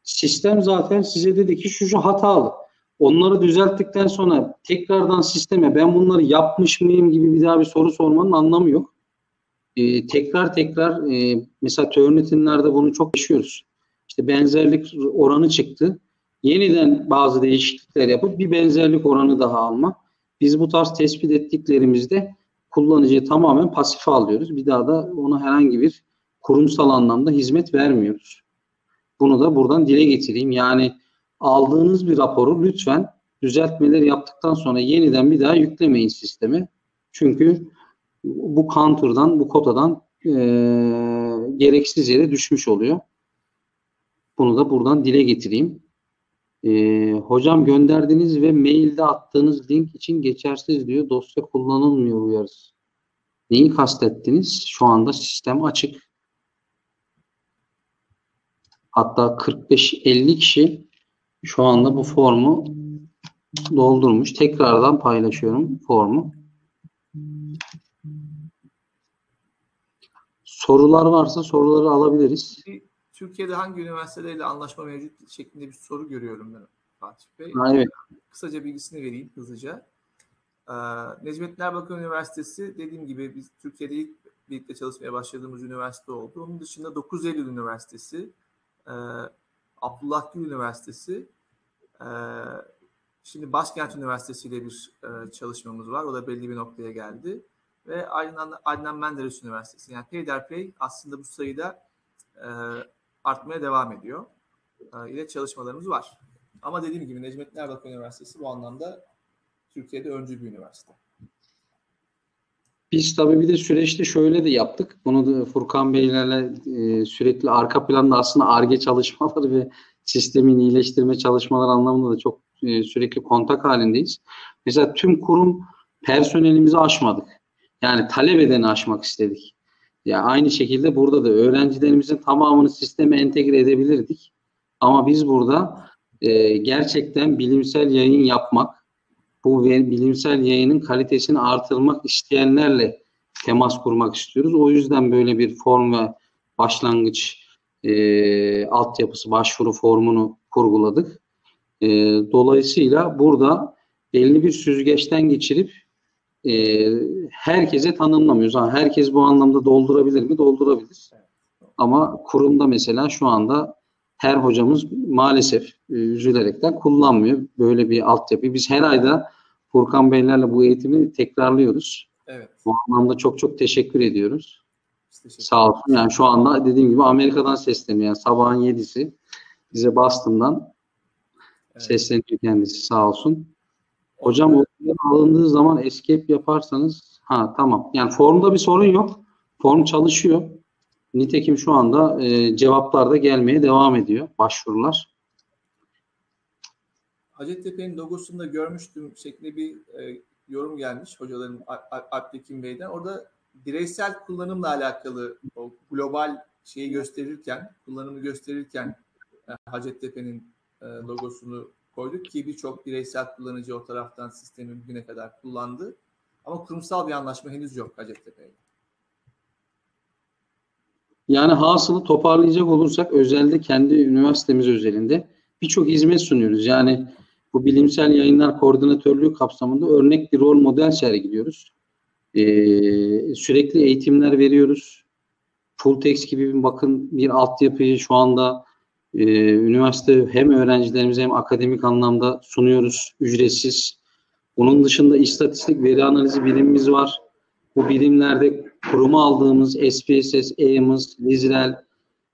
Sistem zaten size dedi ki şu şu hatalı. Onları düzelttikten sonra tekrardan sisteme ben bunları yapmış mıyım gibi bir daha bir soru sormanın anlamı yok. E, tekrar tekrar e, mesela Turnitin'lerde bunu çok yaşıyoruz. İşte benzerlik oranı çıktı. Yeniden bazı değişiklikler yapıp bir benzerlik oranı daha alma. Biz bu tarz tespit ettiklerimizde kullanıcıyı tamamen pasife alıyoruz. Bir daha da ona herhangi bir kurumsal anlamda hizmet vermiyoruz. Bunu da buradan dile getireyim. Yani aldığınız bir raporu lütfen düzeltmeleri yaptıktan sonra yeniden bir daha yüklemeyin sisteme. Çünkü bu counter'dan, bu kotadan e, gereksiz yere düşmüş oluyor. Bunu da buradan dile getireyim. Ee, hocam gönderdiğiniz ve mailde attığınız link için geçersiz diyor. Dosya kullanılmıyor uyarısı. Neyi kastettiniz? Şu anda sistem açık. Hatta kırk beş elli kişi şu anda bu formu doldurmuş. Tekrardan paylaşıyorum formu. Sorular varsa soruları alabiliriz. Türkiye'de hangi üniversitelerle anlaşma mevcut şeklinde bir soru görüyorum ben Fatih Bey. Aynen. Kısaca bilgisini vereyim hızlıca. Ee, Necmettin Erbakan Üniversitesi dediğim gibi biz Türkiye'de ilk birlikte çalışmaya başladığımız üniversite oldu. Onun dışında dokuz Eylül Üniversitesi, e, Abdullah Gül Üniversitesi, e, şimdi Başkent Üniversitesi ile bir e, çalışmamız var. O da belli bir noktaya geldi. Ve Adnan Menderes Üniversitesi. Yani peyderpey aslında bu sayıda e, artmaya devam ediyor. E, ile çalışmalarımız var. Ama dediğim gibi Necmettin Erbakan Üniversitesi bu anlamda Türkiye'de öncü bir üniversite. Biz tabii bir de süreçte şöyle de yaptık. Bunu da Furkan Beylerle e, sürekli arka planda aslında ARGE çalışmaları ve sistemin iyileştirme çalışmaları anlamında da çok e, sürekli kontak halindeyiz. Mesela tüm kurum personelimizi aşmadık. Yani talep edeni aşmak istedik. Ya aynı şekilde burada da öğrencilerimizin tamamını sisteme entegre edebilirdik. Ama biz burada e, gerçekten bilimsel yayın yapmak, bu bilimsel yayının kalitesini artırmak isteyenlerle temas kurmak istiyoruz. O yüzden böyle bir form ve başlangıç e, altyapısı başvuru formunu kurguladık. E, dolayısıyla burada belli bir süzgeçten geçirip e, herkese tanımlamıyoruz. Yani herkes bu anlamda doldurabilir mi? Doldurabilir. Ama kurumda mesela şu anda her hocamız maalesef üzülerekten kullanmıyor böyle bir altyapıyı. Biz her ayda Furkan Beylerle bu eğitimi tekrarlıyoruz. Evet. Bu anlamda çok çok teşekkür ediyoruz. Teşekkür Sağ olsun. Yani şu anda dediğim gibi Amerika'dan sesleniyor. Yani sabahın yedisi bize Boston'dan evet. sesleniyor kendisi. Sağ olsun. Hocam evet. alındığı zaman escape yaparsanız ha tamam. Yani formda bir sorun yok. Form çalışıyor. Nitekim şu anda e, cevaplar da gelmeye devam ediyor. Başvurular. Hacettepe'nin logosunda görmüştüm şeklinde bir e, yorum gelmiş hocaların Alptekin Bey'den. Orada bireysel kullanımla alakalı o global şeyi gösterirken, kullanımı gösterirken e, Hacettepe'nin e, logosunu koyduk ki birçok bireysel kullanıcı o taraftan sistemi bugüne kadar kullandı. Ama kurumsal bir anlaşma henüz yok Hacettepe'yle. Yani hasılı toparlayacak olursak özelde kendi üniversitemiz özelinde birçok hizmet sunuyoruz. Yani bu bilimsel yayınlar koordinatörlüğü kapsamında örnek bir rol model sergiliyoruz. Ee, sürekli eğitimler veriyoruz. PoolText gibi bir bakın bir altyapıyı şu anda e, üniversite hem öğrencilerimize hem akademik anlamda sunuyoruz ücretsiz. Bunun dışında istatistik veri analizi bilimimiz var. Bu bilimlerde kuruma aldığımız S P S S, E Y M'ımız, Lizrel,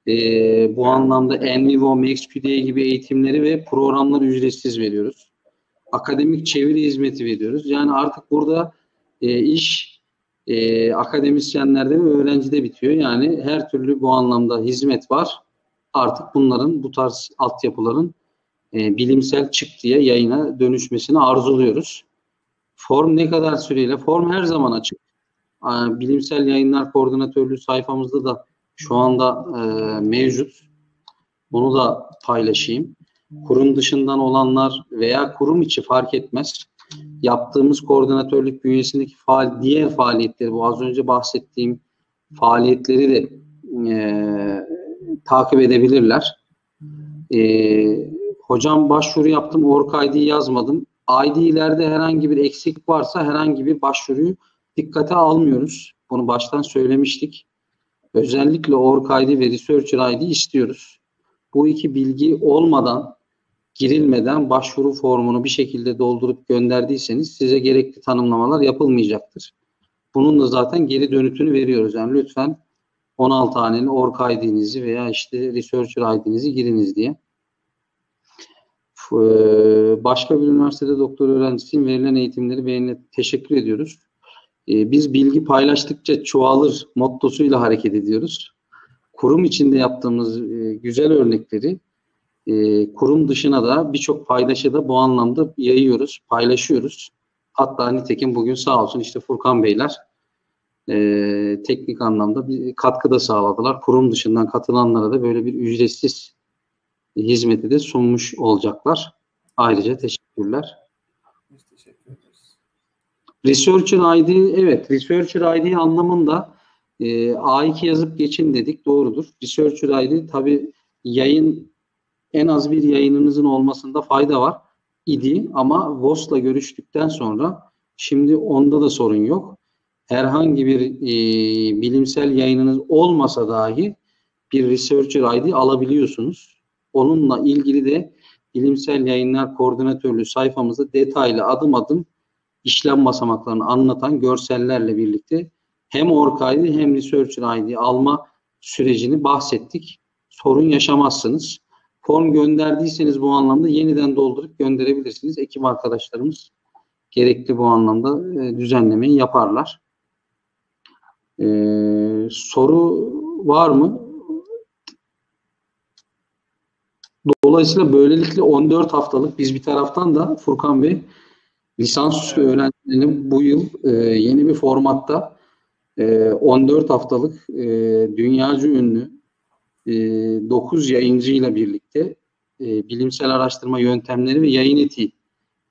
e, bu anlamda Envivo, MaxQDA gibi eğitimleri ve programları ücretsiz veriyoruz. Akademik çeviri hizmeti veriyoruz. Yani artık burada e, iş e, akademisyenlerde ve öğrencide bitiyor. Yani her türlü bu anlamda hizmet var. Artık bunların, bu tarz altyapıların e, bilimsel çıktıya, yayına dönüşmesini arzuluyoruz. Form ne kadar süreyle? Form her zaman açık. Bilimsel Yayınlar Koordinatörlüğü sayfamızda da şu anda e, mevcut. Bunu da paylaşayım. Kurum dışından olanlar veya kurum içi fark etmez. Yaptığımız koordinatörlük bünyesindeki faal, diğer faaliyetleri, bu az önce bahsettiğim faaliyetleri de e, takip edebilirler. E, hocam başvuru yaptım, O R C I D'yi yazmadım. I D'lerde herhangi bir eksik varsa herhangi bir başvuruyu dikkate almıyoruz. Bunu baştan söylemiştik. Özellikle O R C I D ve Researcher I D istiyoruz. Bu iki bilgi olmadan, girilmeden başvuru formunu bir şekilde doldurup gönderdiyseniz size gerekli tanımlamalar yapılmayacaktır. Bunun da zaten geri dönütünü veriyoruz. Yani lütfen on altı haneli O R C I D'nizi veya işte Researcher I D'nizi giriniz diye. Başka bir üniversitede doktor öğrencisinin verilen eğitimleri beğenine teşekkür ediyoruz. Biz bilgi paylaştıkça çoğalır mottosuyla hareket ediyoruz. Kurum içinde yaptığımız güzel örnekleri kurum dışına da birçok paydaşa da bu anlamda yayıyoruz, paylaşıyoruz. Hatta nitekim bugün sağ olsun işte Furkan Beyler teknik anlamda bir katkıda sağladılar. Kurum dışından katılanlara da böyle bir ücretsiz hizmeti de sunmuş olacaklar. Ayrıca teşekkürler. Researcher I D, evet Researcher I D anlamında e, A iki yazıp geçin dedik, doğrudur. Researcher I D tabii yayın, en az bir yayınınızın olmasında fayda var idi ama V O S'la görüştükten sonra şimdi onda da sorun yok. Herhangi bir e, bilimsel yayınınız olmasa dahi bir Researcher I D alabiliyorsunuz. Onunla ilgili de Bilimsel Yayınlar Koordinatörlüğü sayfamızda detaylı adım adım işlem basamaklarını anlatan görsellerle birlikte hem O R C I D hem Researcher I D alma sürecini bahsettik. Sorun yaşamazsınız. Form gönderdiyseniz bu anlamda yeniden doldurup gönderebilirsiniz. Ekip arkadaşlarımız gerekli bu anlamda düzenlemeyi yaparlar. Ee, soru var mı? Dolayısıyla böylelikle on dört haftalık biz bir taraftan da Furkan Bey lisansüstü öğrencilerini bu yıl e, yeni bir formatta e, on dört haftalık e, dünyaca ünlü e, dokuz yayıncıyla birlikte e, bilimsel araştırma yöntemleri ve yayın etiği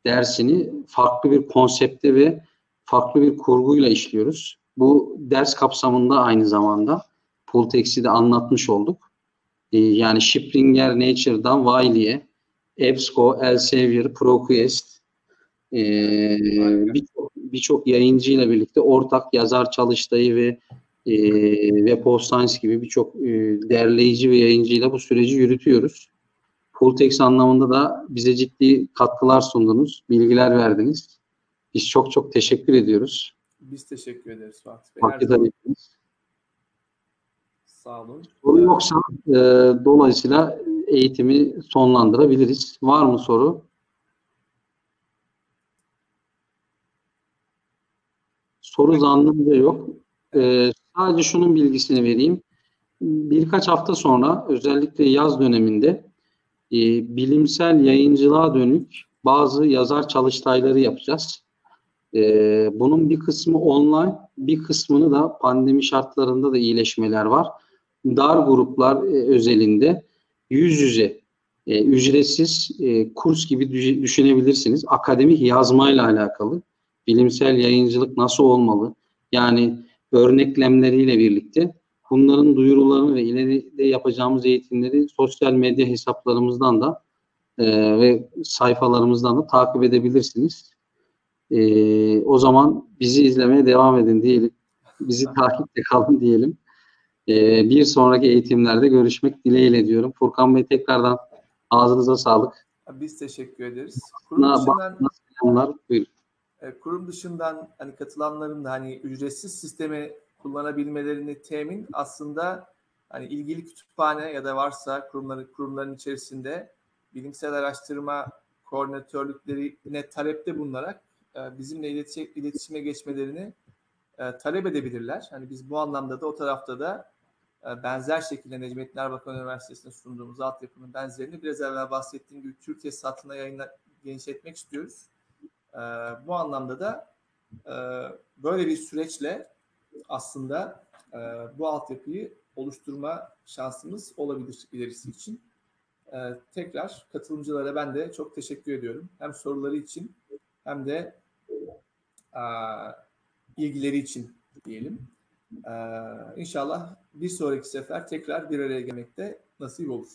dersini farklı bir konsepte ve farklı bir kurguyla işliyoruz. Bu ders kapsamında aynı zamanda PoolText'i de anlatmış olduk. Ee, yani Schipringer Nature'dan Wiley'e, EBSCO, Elsevier, ProQuest ee, birçok birçok yayıncıyla birlikte ortak yazar çalıştayı ve e, Web of Science gibi birçok e, derleyici ve yayıncıyla bu süreci yürütüyoruz. PoolText anlamında da bize ciddi katkılar sundunuz, bilgiler verdiniz. Biz çok çok teşekkür ediyoruz. Biz teşekkür ederiz Fatih Bey. Fark edebilirsiniz. Sağ olun. Soru yoksa e, dolayısıyla eğitimi sonlandırabiliriz. Var mı soru? Soru zannımca yok. E, sadece şunun bilgisini vereyim. Birkaç hafta sonra özellikle yaz döneminde e, bilimsel yayıncılığa dönük bazı yazar çalıştayları yapacağız. Ee, bunun bir kısmı online, bir kısmını da pandemi şartlarında da iyileşmeler var. Dar gruplar e, özelinde yüz yüze e, ücretsiz e, kurs gibi düşünebilirsiniz. Akademik yazmayla alakalı, bilimsel yayıncılık nasıl olmalı? Yani örneklemleriyle birlikte bunların duyurularını ve ileride yapacağımız eğitimleri sosyal medya hesaplarımızdan da e, ve sayfalarımızdan da takip edebilirsiniz. Ee, o zaman bizi izlemeye devam edin diyelim. Bizi takipte kalın diyelim. Ee, bir sonraki eğitimlerde görüşmek dileğiyle diyorum. Furkan Bey tekrardan ağzınıza sağlık. Biz teşekkür ederiz. Kurum Na, dışından, selamlar, kurum dışından hani katılanların da hani ücretsiz sistemi kullanabilmelerini temin aslında hani ilgili kütüphane ya da varsa kurumların, kurumların içerisinde bilimsel araştırma koordinatörlüklerine talepte bulunarak bizimle iletişime geçmelerini talep edebilirler. Hani biz bu anlamda da o tarafta da benzer şekilde Necmettin Erbakan Üniversitesi'ne sunduğumuz altyapının benzerini biraz evvel bahsettiğim gibi Türkiye satına yayınlar, genişletmek istiyoruz. Bu anlamda da böyle bir süreçle aslında bu altyapıyı oluşturma şansımız olabilir ilerisi için. Tekrar katılımcılara ben de çok teşekkür ediyorum. Hem soruları için hem de a, ilgileri için diyelim. A, inşallah bir sonraki sefer tekrar bir araya gelmekte nasip olur.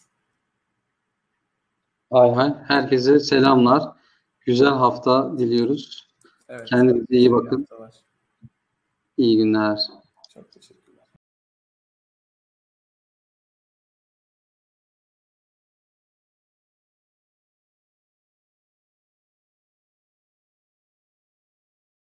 Ayhan, herkese selamlar. Güzel hafta diliyoruz. Evet, kendinize iyi bakın. İyi günler. Çok teşekkür ederim.